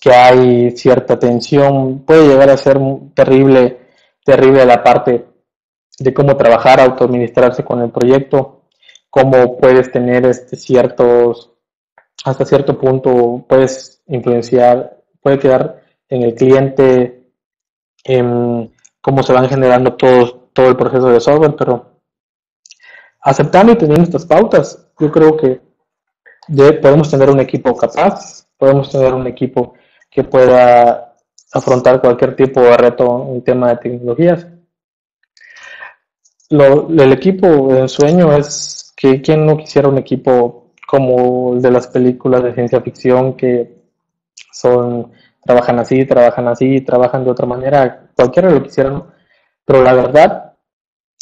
que hay cierta tensión, puede llegar a ser terrible, terrible la parte de cómo trabajar, autoadministrarse con el proyecto, cómo puedes tener este ciertos, hasta cierto punto puedes influenciar, puede quedar en el cliente, en cómo se van generando todo, todo el proceso de software, pero aceptando y teniendo estas pautas, yo creo que podemos tener un equipo capaz, podemos tener un equipo que pueda afrontar cualquier tipo de reto en tema de tecnologías. Lo, el equipo de ensueño es que quien no quisiera un equipo como el de las películas de ciencia ficción, que son trabajan así, trabajan así, trabajan de otra manera, cualquiera lo quisiera, pero la verdad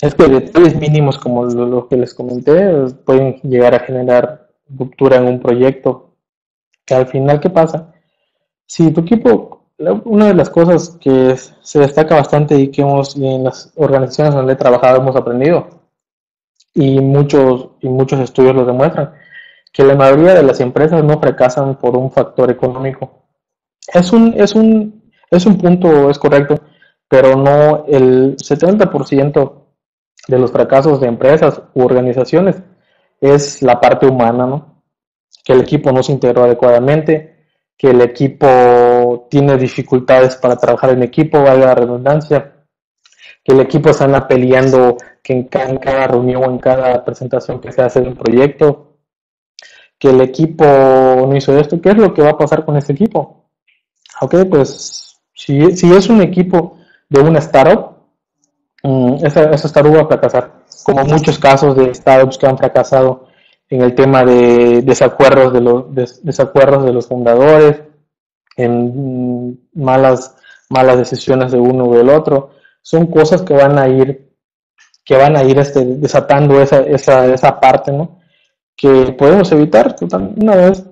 es que detalles mínimos como lo, lo que les comenté pueden llegar a generar ruptura en un proyecto, que al final, ¿qué pasa? Si tu equipo, una de las cosas que se destaca bastante y que hemos, y en las organizaciones donde he trabajado hemos aprendido, y muchos, y muchos estudios lo demuestran, que la mayoría de las empresas no fracasan por un factor económico. Es un, es un, es un punto, es correcto, pero no el setenta por ciento de los fracasos de empresas u organizaciones es la parte humana, ¿no? Que el equipo no se integró adecuadamente, que el equipo tiene dificultades para trabajar en equipo, valga la redundancia, que el equipo se anda peleando que en cada reunión o en cada presentación que se hace de un proyecto, que el equipo no hizo esto. ¿Qué es lo que va a pasar con este equipo? Ok, pues si, si es un equipo de una startup, esa, esa startup va a fracasar, como muchos casos de startups que han fracasado en el tema de desacuerdos de los, des, desacuerdos de los fundadores, en malas, malas decisiones de uno o del otro. Son cosas que van a ir, que van a ir este, desatando esa, esa, esa parte, ¿no? Que podemos evitar una vez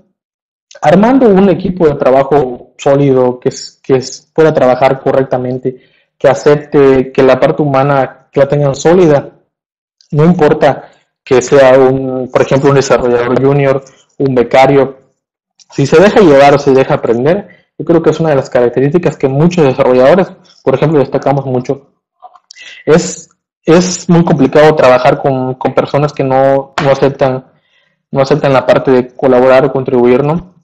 armando un equipo de trabajo sólido, que, es, que es, pueda trabajar correctamente, que acepte que la parte humana que la tengan sólida. No importa que sea, un, por ejemplo, un desarrollador junior, un becario. Si se deja llevar o se deja aprender, yo creo que es una de las características que muchos desarrolladores, por ejemplo, destacamos mucho. Es, es muy complicado trabajar con, con personas que no, no, aceptan, no aceptan la parte de colaborar o contribuir, ¿no?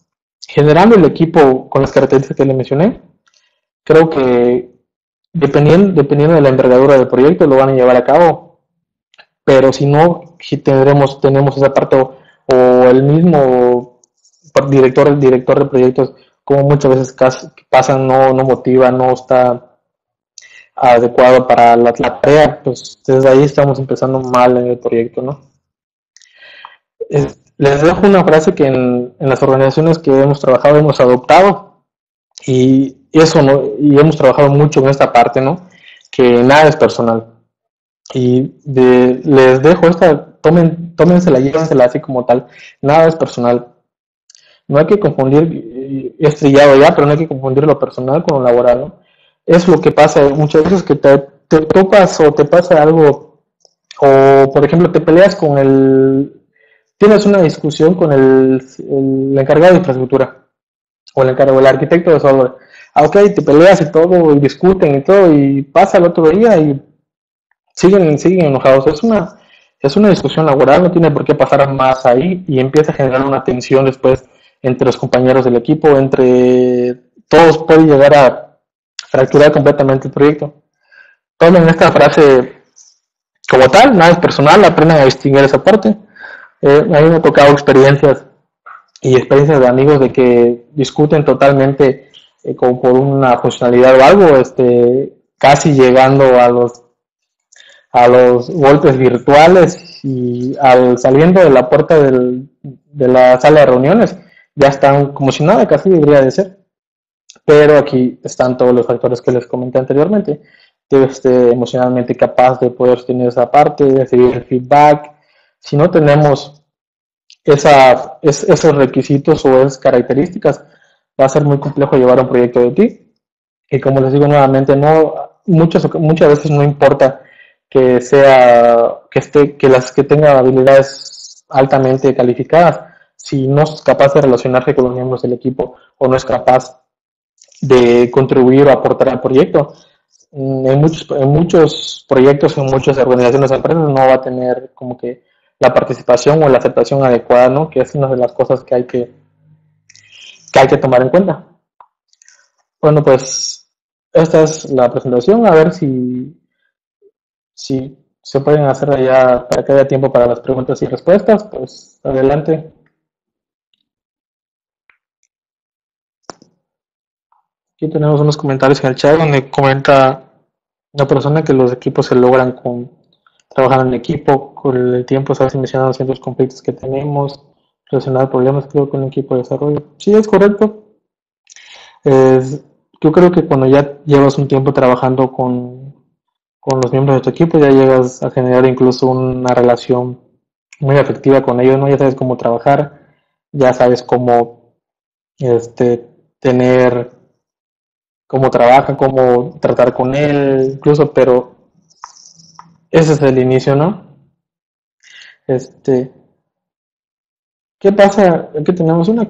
Generando el equipo con las características que les mencioné, creo que dependiendo, dependiendo de la envergadura del proyecto lo van a llevar a cabo. Pero si no, si tendremos, tenemos esa parte o, o el mismo director, el director de proyectos, como muchas veces caso, pasa, no, no motiva, no está adecuado para la, la tarea, pues desde ahí estamos empezando mal en el proyecto, ¿no? Es, les dejo una frase que en, en las organizaciones que hemos trabajado hemos adoptado, y eso no, y hemos trabajado mucho en esta parte, ¿no? Que nada es personal. Y de, les dejo esta, tomen, tómensela, llévensela así como tal. Nada es personal. No hay que confundir, he estrellado ya, pero no hay que confundir lo personal con lo laboral, ¿no? Es lo que pasa muchas veces, que te, te topas o te pasa algo, o por ejemplo te peleas con el, tienes una discusión con el, el encargado de infraestructura, o le encargó el arquitecto de software. Ah, ok, te peleas y todo, y discuten y todo, y pasa el otro día y siguen, siguen enojados. Es una, es una discusión laboral, no tiene por qué pasar más ahí, y empieza a generar una tensión después entre los compañeros del equipo, entre todos, puede llegar a fracturar completamente el proyecto. Tomen esta frase como tal, nada es personal, aprendan a distinguir esa parte. Eh, a mí me ha tocado experiencias y experiencias de amigos de que discuten totalmente eh, como por una funcionalidad o algo, este, casi llegando a los a los golpes virtuales, y al saliendo de la puerta del, de la sala de reuniones ya están como si nada, casi debería de ser. Pero aquí están todos los factores que les comenté anteriormente. Debe ser emocionalmente capaz de poder tener esa parte, de recibir feedback. Si no tenemos esa, es, esos requisitos o esas características, va a ser muy complejo llevar un proyecto de ti. Y como les digo nuevamente, no, muchas, muchas veces no importa que sea que esté que las que tenga habilidades altamente calificadas, si no es capaz de relacionarse con los miembros del equipo o no es capaz de contribuir o aportar al proyecto, en muchos, en muchos proyectos, en muchas organizaciones, empresas, no va a tener como que la participación o la aceptación adecuada, ¿no? Que es una de las cosas que hay que, que hay que tomar en cuenta. Bueno, pues esta es la presentación. A ver si, si se pueden hacer allá para que haya tiempo para las preguntas y respuestas. Pues adelante. Aquí tenemos unos comentarios en el chat donde comenta una persona que los equipos se logran con trabajar en equipo, con el tiempo se hace mencionado ciertos conflictos que tenemos, relacionar problemas, creo, con el equipo de desarrollo. Sí, es correcto. Es, yo creo que cuando ya llevas un tiempo trabajando con, con los miembros de tu equipo, ya llegas a generar incluso una relación muy afectiva con ellos, ¿no? Ya sabes cómo trabajar, ya sabes cómo este, tener... cómo trabaja, cómo tratar con él, incluso, pero ese es el inicio, ¿no? Este, ¿qué pasa? Aquí tenemos una,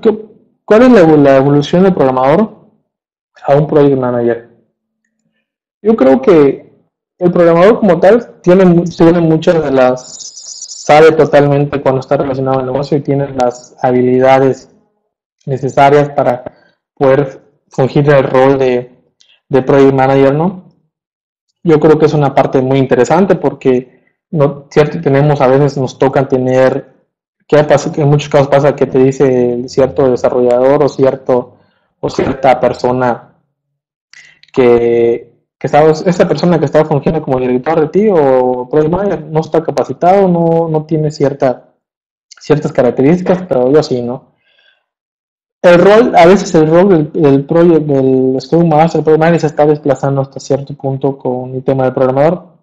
¿cuál es la, la evolución del programador a un project manager? Yo creo que el programador como tal tiene, tiene muchas de las, sabe totalmente cuando está relacionado al negocio y tiene las habilidades necesarias para poder fungir el rol de, de project manager, ¿no? Yo creo que es una parte muy interesante porque, no, cierto, tenemos, a veces nos toca tener, que en muchos casos pasa que te dice cierto desarrollador o cierto o cierta persona que, que está, esa persona que está fungiendo como director de ti o project manager no está capacitado, no, no tiene cierta, ciertas características, pero yo sí, ¿no? El rol, a veces el rol del, del project, del Scrum Master, el Project Manager se está desplazando hasta cierto punto con el tema del programador.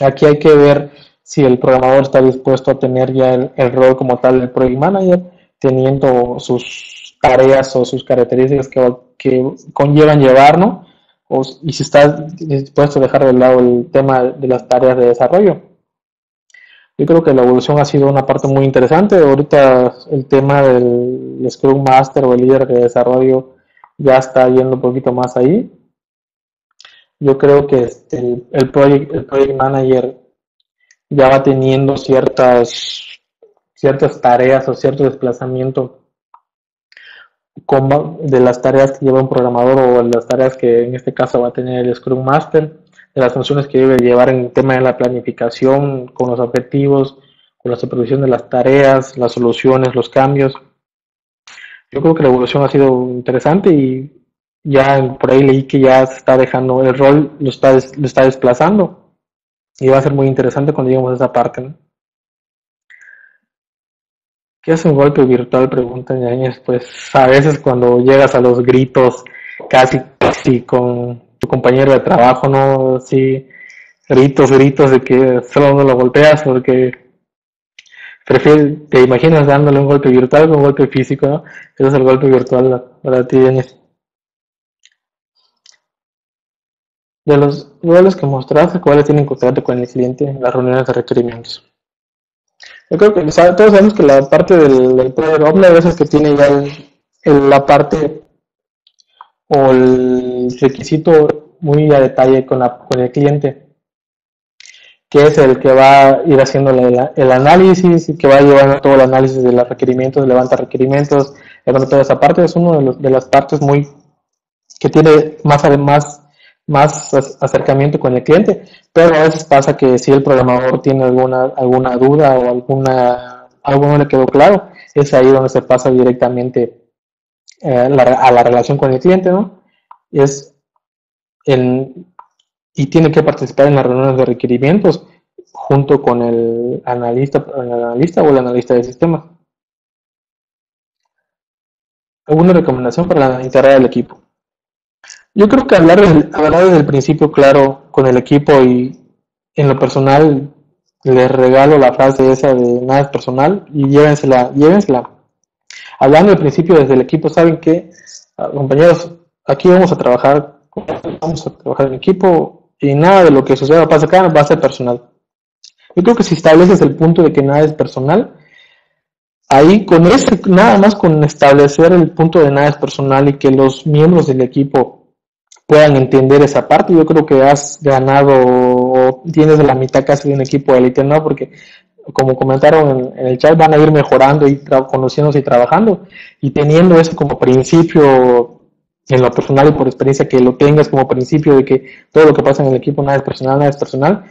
Aquí hay que ver si el programador está dispuesto a tener ya el, el rol como tal del Project Manager, teniendo sus tareas o sus características que, que conllevan llevar, ¿no? O, y si está dispuesto a dejar de lado el tema de las tareas de desarrollo. Yo creo que la evolución ha sido una parte muy interesante. Ahorita el tema del Scrum Master o el líder de desarrollo ya está yendo un poquito más ahí. Yo creo que el, el, project, el project manager ya va teniendo ciertas, ciertas tareas o cierto desplazamiento con, de las tareas que lleva un programador o las tareas que en este caso va a tener el Scrum Master, de las funciones que debe llevar en el tema de la planificación, con los objetivos, con la supervisión de las tareas, las soluciones, los cambios. Yo creo que la evolución ha sido interesante y ya por ahí leí que ya se está dejando, el rol lo está, lo está desplazando y va a ser muy interesante cuando lleguemos a esa parte, ¿no? ¿Qué es un golpe virtual? Preguntan Yañez. Pues a veces cuando llegas a los gritos casi, casi con tu compañero de trabajo, ¿no? Sí, gritos, gritos de que solo no lo golpeas porque prefiero, te imaginas dándole un golpe virtual con un golpe físico, ¿no? Ese es el golpe virtual para ti, Denis. De los roles que mostraste, ¿cuáles tienen contrato con el cliente en las reuniones de requerimientos? Yo creo que, o sea, todos sabemos que la parte del, del poder hombre a veces que tiene ya el, el, la parte o el requisito muy a detalle con, la, con el cliente, que es el que va a ir haciendo la, el análisis y que va llevando todo el análisis de los requerimientos, levanta requerimientos, levanta toda esa parte. Es una de, de las partes muy que tiene más, además, más acercamiento con el cliente, pero a veces pasa que si el programador tiene alguna, alguna duda o alguna, algo no le quedó claro, es ahí donde se pasa directamente eh, la, a la relación con el cliente, ¿no? Es en... y tiene que participar en las reuniones de requerimientos junto con el analista, el analista o el analista de sistemas. ¿Alguna recomendación para integrar el equipo? Yo creo que hablar, hablar desde el principio claro con el equipo, y en lo personal les regalo la frase esa de nada es personal y llévensela, llévensela. Hablando al principio desde el equipo, saben que, compañeros, aquí vamos a trabajar, vamos a trabajar en equipo. Y nada de lo que suceda pasa acá va a ser personal. Yo creo que si estableces el punto de que nada es personal, ahí con este, nada más con establecer el punto de nada es personal y que los miembros del equipo puedan entender esa parte, yo creo que has ganado o tienes la mitad casi de un equipo de élite, ¿no? Porque como comentaron en, en el chat, van a ir mejorando y conociéndose y trabajando, y teniendo eso como principio en lo personal y por experiencia que lo tengas como principio de que todo lo que pasa en el equipo nada es personal, nada es personal,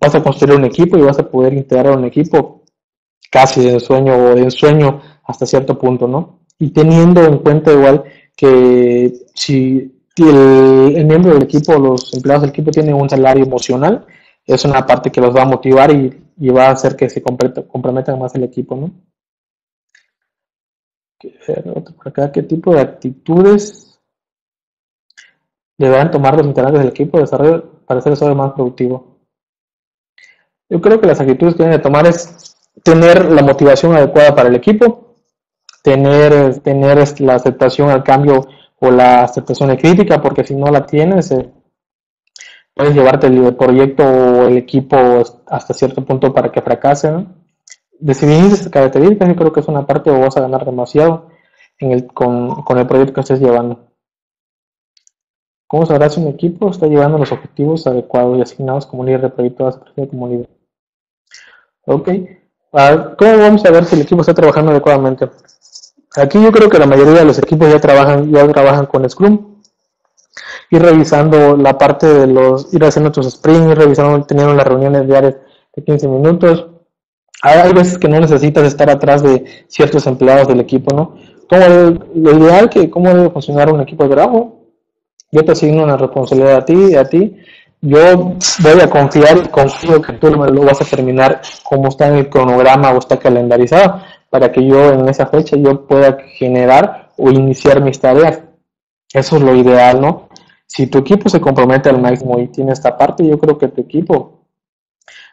vas a construir un equipo y vas a poder integrar un equipo casi de ensueño o de ensueño hasta cierto punto, ¿no? Y teniendo en cuenta igual que si el, el miembro del equipo, los empleados del equipo tienen un salario emocional, es una parte que los va a motivar y, y va a hacer que se comprometan más el equipo, ¿no? Por acá, ¿qué tipo de actitudes deberán tomar los integrantes del equipo de desarrollo para hacer eso más productivo? Yo creo que las actitudes que deben de tomar es tener la motivación adecuada para el equipo, tener, tener la aceptación al cambio o la aceptación de crítica, porque si no la tienes, eh, puedes llevarte el proyecto o el equipo hasta cierto punto para que fracase, ¿no? Decidir esas características, yo creo que es una parte o vas a ganar demasiado en el, con, con el proyecto que estés llevando. ¿Cómo sabrás si un equipo está llevando los objetivos adecuados y asignados como líder de proyecto como líder? Ok. ¿Cómo vamos a ver si el equipo está trabajando adecuadamente? Aquí yo creo que la mayoría de los equipos ya trabajan, ya trabajan con Scrum. Ir revisando la parte de los, ir haciendo tus sprints, ir revisando, teniendo las reuniones diarias de quince minutos. Hay veces que no necesitas estar atrás de ciertos empleados del equipo, ¿no? Lo ideal que, ¿cómo debe funcionar un equipo de trabajo? Yo te asigno una responsabilidad a ti, a ti. Yo voy a confiar y confío que tú lo vas a terminar como está en el cronograma o está calendarizado, para que yo en esa fecha yo pueda generar o iniciar mis tareas. Eso es lo ideal, ¿no? Si tu equipo se compromete al máximo y tiene esta parte, yo creo que tu equipo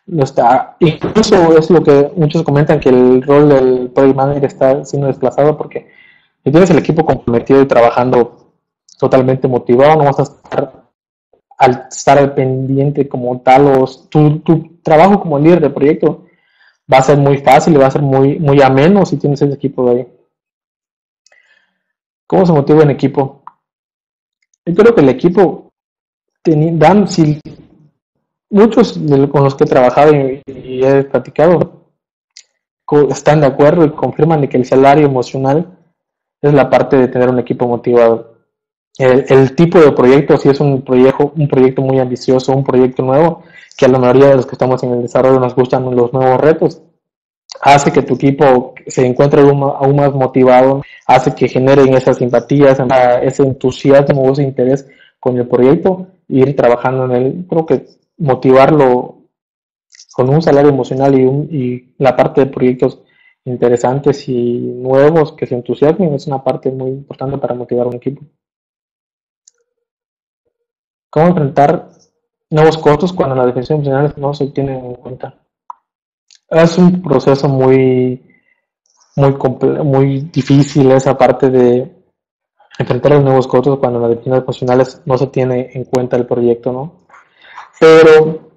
no está. Incluso es lo que muchos comentan, que el rol del Project Manager está siendo desplazado, porque si tienes el equipo comprometido y trabajando totalmente motivado, no vas a estar al, estar al pendiente como tal, o tu, tu trabajo como líder de proyecto va a ser muy fácil y va a ser muy, muy ameno si tienes ese equipo de ahí. ¿Cómo se motiva en equipo? Yo creo que el equipo ten, dan, si, muchos de los, con los que he trabajado y, y he platicado están de acuerdo y confirman de que el salario emocional es la parte de tener un equipo motivado. El, el tipo de proyecto, si es un proyecto, un proyecto muy ambicioso, un proyecto nuevo, que a la mayoría de los que estamos en el desarrollo nos gustan los nuevos retos, hace que tu equipo se encuentre aún, aún más motivado, hace que generen esas simpatías, ese entusiasmo, ese interés con el proyecto, e ir trabajando en él. Creo que motivarlo con un salario emocional y, un, y la parte de proyectos interesantes y nuevos que se entusiasmen es una parte muy importante para motivar a un equipo. ¿Cómo enfrentar nuevos costos cuando las definiciones funcionales no se tienen en cuenta? Es un proceso muy, muy, muy difícil esa parte de enfrentar los nuevos costos cuando las definiciones funcionales no se tiene en cuenta el proyecto, ¿no? Pero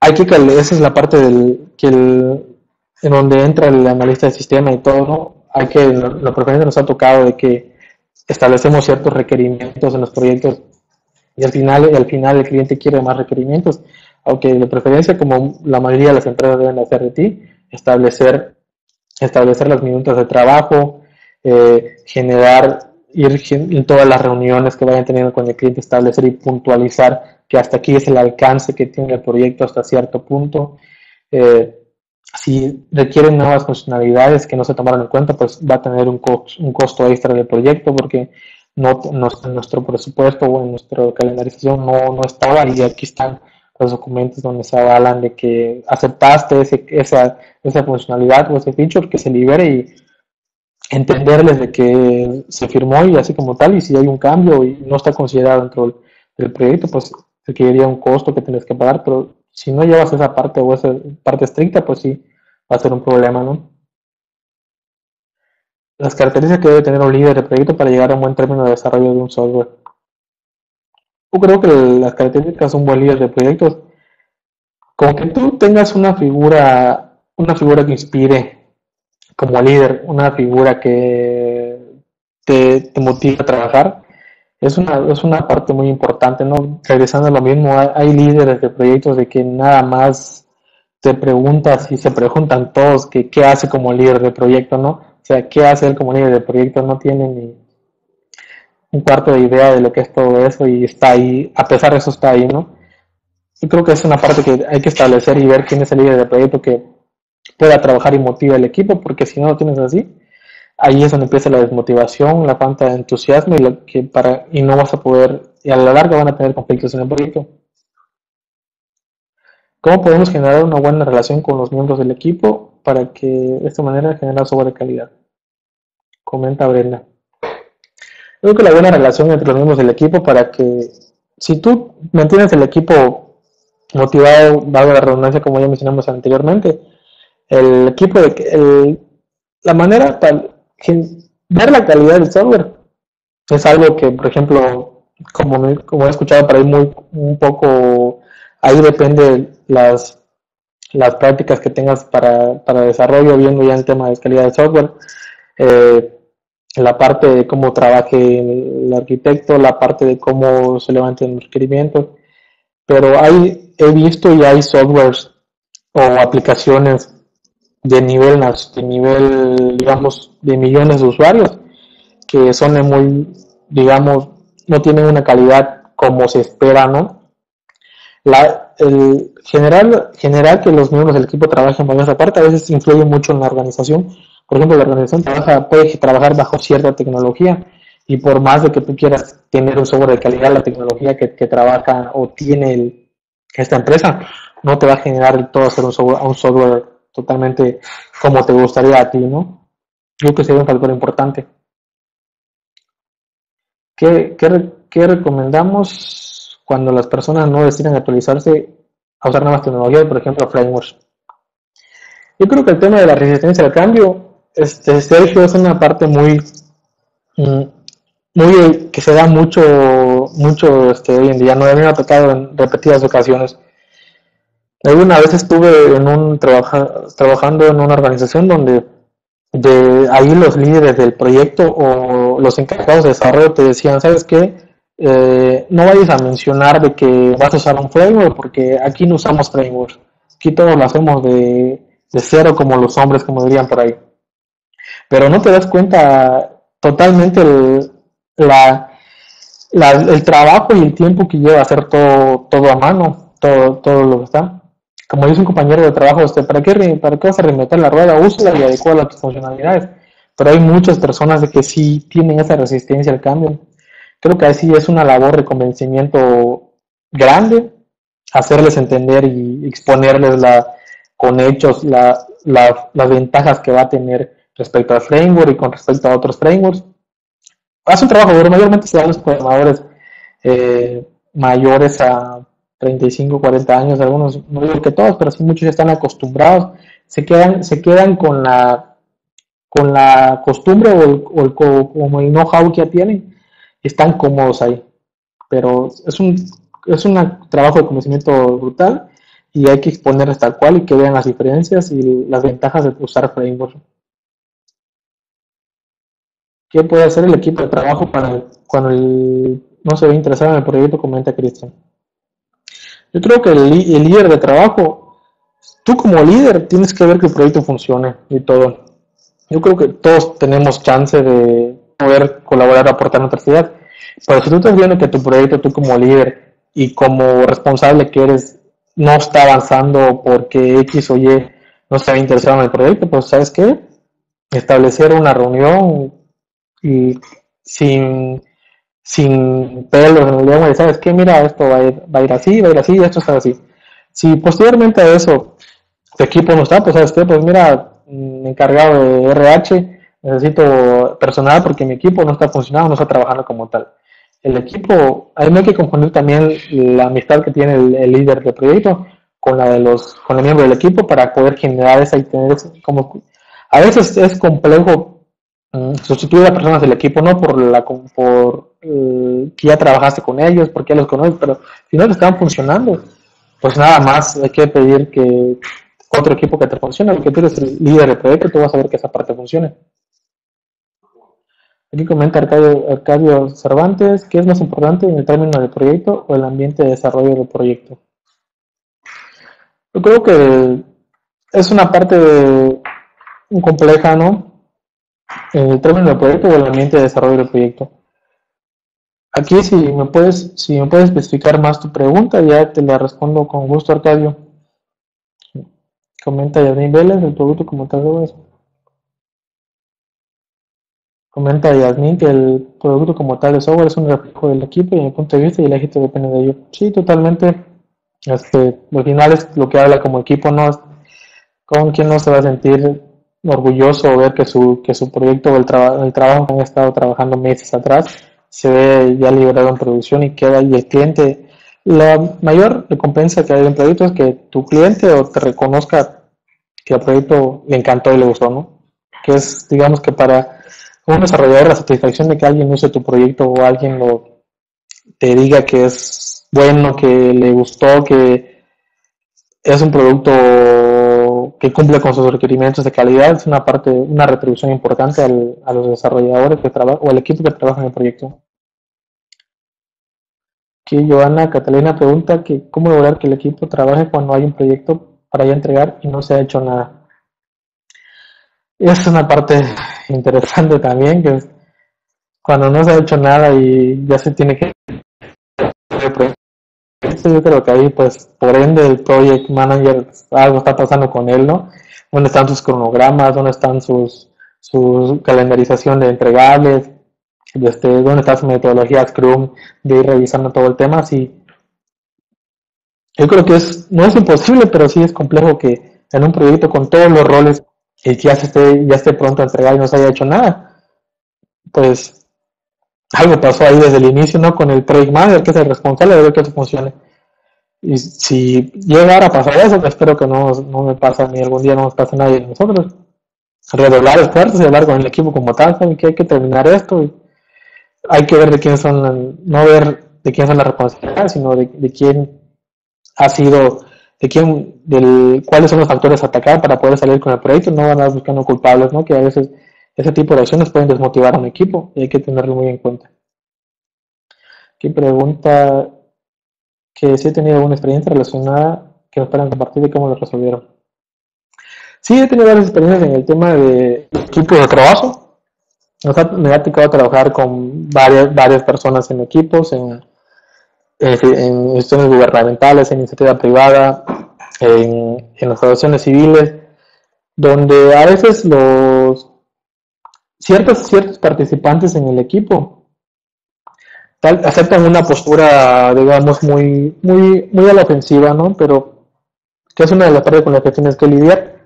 hay que esa es la parte del, que el, en donde entra el analista de sistema y todo, ¿no? Hay que, lo, lo preferente nos ha tocado de que establecemos ciertos requerimientos en los proyectos y al final, al final el cliente quiere más requerimientos, aunque de preferencia, como la mayoría de las empresas deben hacer de ti, establecer, establecer las minutas de trabajo, eh, generar, ir en todas las reuniones que vayan teniendo con el cliente, establecer y puntualizar que hasta aquí es el alcance que tiene el proyecto hasta cierto punto. Eh, si requieren nuevas funcionalidades que no se tomaron en cuenta, pues va a tener un costo, un costo extra del proyecto, porque no, no, nuestro presupuesto o en nuestra calendarización no, no estaba, y aquí están los documentos donde se avalan de que aceptaste ese, esa, esa funcionalidad o ese feature que se libere, y entenderles de que se firmó y así como tal, y si hay un cambio y no está considerado dentro del proyecto, pues requeriría un costo que tienes que pagar, pero si no llevas esa parte o esa parte estricta, pues sí, va a ser un problema, ¿no? Las características que debe tener un líder de proyecto para llegar a un buen término de desarrollo de un software. Yo creo que las características de un buen líder de proyectos, como que tú tengas una figura, una figura que inspire como líder, una figura que te, te motive a trabajar, es una, es una parte muy importante, ¿no? Regresando a lo mismo, hay, hay líderes de proyectos de que nada más te preguntas y se preguntan todos que qué hace como líder de proyecto, ¿no? O sea, qué hace él como líder de proyecto, no tiene ni un cuarto de idea de lo que es todo eso, y está ahí, a pesar de eso está ahí, ¿no? Y creo que es una parte que hay que establecer y ver quién es el líder de proyecto que pueda trabajar y motiva al equipo, porque si no lo tienes así, ahí es donde empieza la desmotivación, la falta de entusiasmo, y, lo que para, y no vas a poder, y a la larga van a tener conflictos en el proyecto. ¿Cómo podemos generar una buena relación con los miembros del equipo para que de esta manera generar software de calidad? Comenta Brenda. Creo que la buena relación entre los miembros del equipo, para que si tú mantienes el equipo motivado, valga la redundancia, como ya mencionamos anteriormente, el equipo, de, el, la manera para ver la calidad del software es algo que, por ejemplo, como, como he escuchado por ahí, muy, un poco, ahí depende las, las prácticas que tengas para, para desarrollo, viendo ya el tema de calidad del software. Eh, la parte de cómo trabaje el arquitecto, la parte de cómo se levanten los requerimientos, pero hay, he visto y hay softwares o aplicaciones de nivel, de nivel, digamos, de millones de usuarios, que son de muy, digamos, no tienen una calidad como se espera, ¿no? La, el general, general que los miembros del equipo trabajen por esa parte a veces influye mucho en la organización. Por ejemplo, la organización trabaja, puede trabajar bajo cierta tecnología, y por más de que tú quieras tener un software de calidad, la tecnología que, que trabaja o tiene el, esta empresa no te va a generar del todo hacer un software, un software totalmente como te gustaría a ti, ¿no? Creo que sería un factor importante. ¿Qué, qué, qué recomendamos cuando las personas no deciden actualizarse a usar nuevas tecnologías, por ejemplo, frameworks? Yo creo que el tema de la resistencia al cambio, Este, Sergio, es una parte muy, muy que se da mucho, mucho este, hoy en día. No, a mí me ha tocado en repetidas ocasiones. Alguna vez estuve en un trabaja, trabajando en una organización donde de ahí los líderes del proyecto o los encargados de desarrollo te decían, ¿sabes qué? Eh, no vayas a mencionar de que vas a usar un framework, porque aquí no usamos framework. Aquí todos lo hacemos de, de cero, como los hombres, como dirían por ahí. Pero no te das cuenta totalmente el, la, la, el trabajo y el tiempo que lleva hacer todo, todo a mano, todo, todo lo que está. Como dice un compañero de trabajo, este, ¿para qué, para qué vas a reinventar la rueda? Úsala y adecúala a tus funcionalidades. Pero hay muchas personas de que sí tienen esa resistencia al cambio. Creo que así es una labor de convencimiento grande, hacerles entender y exponerles la, con hechos la, la, las ventajas que va a tener respecto al framework y con respecto a otros frameworks. Hace un trabajo, pero mayormente se dan los programadores eh, mayores a treinta y cinco, cuarenta años, algunos, no digo que todos, pero sí muchos ya están acostumbrados, se quedan, se quedan con la con la costumbre o el, o el, como el know-how que ya tienen, y están cómodos ahí. Pero es un, es un trabajo de conocimiento brutal, y hay que exponerles tal cual y que vean las diferencias y las ventajas de usar frameworks. ¿Qué puede hacer el equipo de trabajo para cuando el, no se ve interesado en el proyecto? Comenta Cristian. Yo creo que el, el líder de trabajo, tú como líder tienes que ver que el proyecto funcione y todo. Yo creo que todos tenemos chance de poder colaborar, aportar nuestra ciudad. Pero si tú estás viendo que tu proyecto, tú como líder y como responsable que eres, no está avanzando porque X o Y no está interesado en el proyecto, pues ¿sabes qué? Establecer una reunión y sin, sin pelos en el idioma y ¿sabes qué? Mira, esto va a ir, va a ir así, va a ir así, esto está así. Si posteriormente a eso tu equipo no está, pues ¿sabes qué? Pues mira, me encargado de R H, necesito personal porque mi equipo no está funcionando, no está trabajando como tal. El equipo, ahí no hay que confundir también la amistad que tiene el, el líder del proyecto con la de los, con el miembro del equipo para poder generar esa y tener ese, como a veces es complejo eh, sustituir a personas del equipo, no por la por eh, que ya trabajaste con ellos, porque ya los conoces, pero si no te están funcionando, pues nada más hay que pedir que otro equipo que te funcione, porque tú eres el líder del proyecto, tú vas a ver que esa parte funcione. Aquí comenta Arcadio, Arcadio Cervantes, ¿qué es más importante en el término del proyecto o el ambiente de desarrollo del proyecto? Yo creo que es una parte de, compleja, ¿no? En el término del proyecto o el ambiente de desarrollo del proyecto. Aquí si me puedes, si me puedes especificar más tu pregunta, ya te la respondo con gusto, Arcadio. Comenta Yasmin Vélez, el producto como tal debe ser. Comenta Yasmin que el producto como tal de software es un reflejo del equipo y en el punto de vista y el éxito depende de ello. Sí, totalmente. Este, al final es lo que habla como equipo, ¿no? Con quien no se va a sentir orgulloso ver que su, que su proyecto o el, traba, el trabajo que han estado trabajando meses atrás se ve ya liberado en producción y queda ahí el cliente. La mayor recompensa que hay en proyecto es que tu cliente o te reconozca que el proyecto le encantó y le gustó, ¿no? Que es, digamos que para un desarrollador la satisfacción de que alguien use tu proyecto o alguien lo, te diga que es bueno, que le gustó, que es un producto que cumple con sus requerimientos de calidad, es una parte, una retribución importante al, a los desarrolladores que trabajan o al equipo que trabaja en el proyecto. Que Joana Catalina pregunta que cómo lograr que el equipo trabaje cuando hay un proyecto para ya entregar y no se ha hecho nada. Esa es una parte interesante también, que es cuando no se ha hecho nada y ya se tiene que esto, yo creo que ahí pues por ende el project manager algo está pasando con él, ¿no? ¿Dónde están sus cronogramas? ¿Dónde están sus su calendarización de entregables? Este, ¿Dónde está su metodología Scrum de ir revisando todo el tema? Sí. Yo creo que es no es imposible, pero sí es complejo que en un proyecto con todos los roles y que ya se esté, ya esté pronto a entregar y no se haya hecho nada. Pues algo pasó ahí desde el inicio, ¿no? Con el project manager, que es el responsable de ver que eso funcione. Y si llegara a pasar eso, pues espero que no, no me pasa ni algún día no nos pase a nadie de nosotros. Redoblar esfuerzos y hablar con el equipo como tal, saben que hay que terminar esto y hay que ver de quién son, las, no ver de quién son las responsabilidades, sino de, de quién ha sido, de quién, del, cuáles son los factores a atacar para poder salir con el proyecto, no van a buscando culpables, ¿no? Que a veces ese tipo de acciones pueden desmotivar a un equipo y hay que tenerlo muy en cuenta. Aquí pregunta que si he tenido alguna experiencia relacionada que nos puedan compartir y cómo lo resolvieron. Sí, he tenido varias experiencias en el tema de equipos de trabajo. Me ha tocado trabajar con varias, varias personas en equipos, en, en, en instituciones gubernamentales, en iniciativa privada, en, en las asociaciones civiles, donde a veces los ciertos, ciertos participantes en el equipo tal, aceptan una postura, digamos, muy, muy, muy a la ofensiva, ¿no? Pero que es una de las partes con las que tienes que lidiar.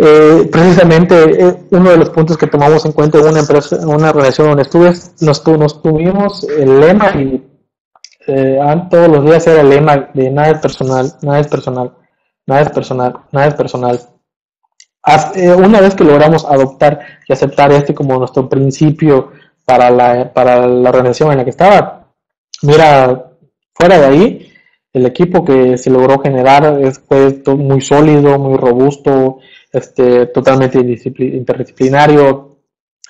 Eh, precisamente eh, uno de los puntos que tomamos en cuenta en una empresa, en una organización donde estuve, nos, nos tuvimos el lema y eh, todos los días era el lema de nada es personal, nada es personal, nada es personal, nada es personal. As, eh, una vez que logramos adoptar y aceptar este como nuestro principio para la, para la organización en la que estaba, mira, fuera de ahí, el equipo que se logró generar es pues, muy sólido, muy robusto, Este, totalmente interdisciplinario,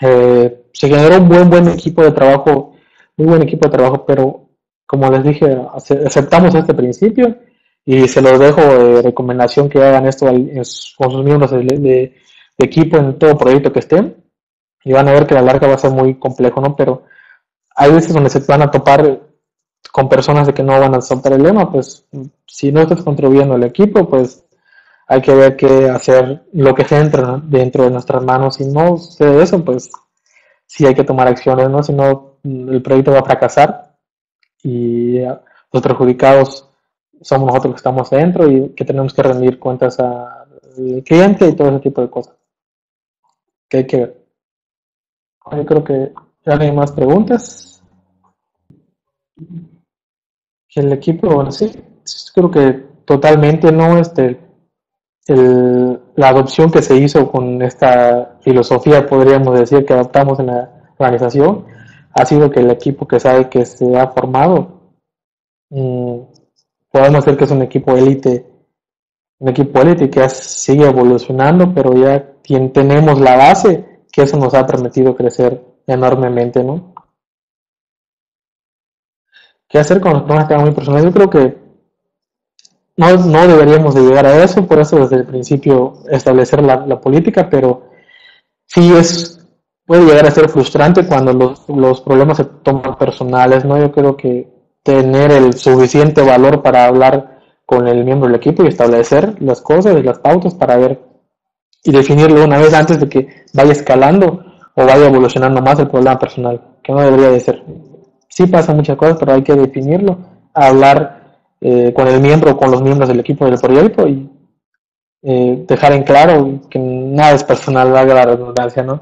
eh, se generó un buen, buen equipo de trabajo, muy buen equipo de trabajo, pero como les dije, aceptamos este principio y se los dejo de recomendación que hagan esto con sus miembros de, de, de equipo en todo proyecto que estén, y van a ver que a la larga va a ser muy complejo, ¿no? Pero hay veces donde se van a topar con personas de que no van a soltar el lema, pues si no estás contribuyendo al equipo, pues hay que ver qué hacer, lo que se entra dentro de nuestras manos. Si no sé eso, pues sí hay que tomar acciones, ¿no? Si no, el proyecto va a fracasar y los perjudicados somos nosotros que estamos dentro y que tenemos que rendir cuentas al cliente y todo ese tipo de cosas que hay que ver. Yo creo que ya no hay más preguntas. El equipo, bueno, sí, creo que totalmente, ¿no? Este, el, la adopción que se hizo con esta filosofía, podríamos decir, que adoptamos en la organización, ha sido que el equipo que sabe que se ha formado, mmm, podemos decir que es un equipo élite, un equipo élite que sigue evolucionando, pero ya ten, tenemos la base, que eso nos ha permitido crecer enormemente, ¿no? ¿Qué hacer con los problemas que hagan muy personales? Yo creo que no, no deberíamos de llegar a eso, por eso desde el principio establecer la, la política, pero sí es, puede llegar a ser frustrante cuando los, los problemas se toman personales, ¿no? Yo creo que tener el suficiente valor para hablar con el miembro del equipo y establecer las cosas y las pautas para ver y definirlo una vez antes de que vaya escalando o vaya evolucionando más el problema personal, que no debería de ser. Sí pasan muchas cosas, pero hay que definirlo, hablar eh, con el miembro o con los miembros del equipo del proyecto y eh, dejar en claro que nada es personal, valga la redundancia, ¿no?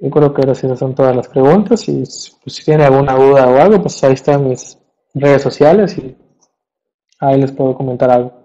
Yo creo que ahora sí son todas las preguntas y pues, si tienen alguna duda o algo, pues ahí están mis redes sociales y ahí les puedo comentar algo.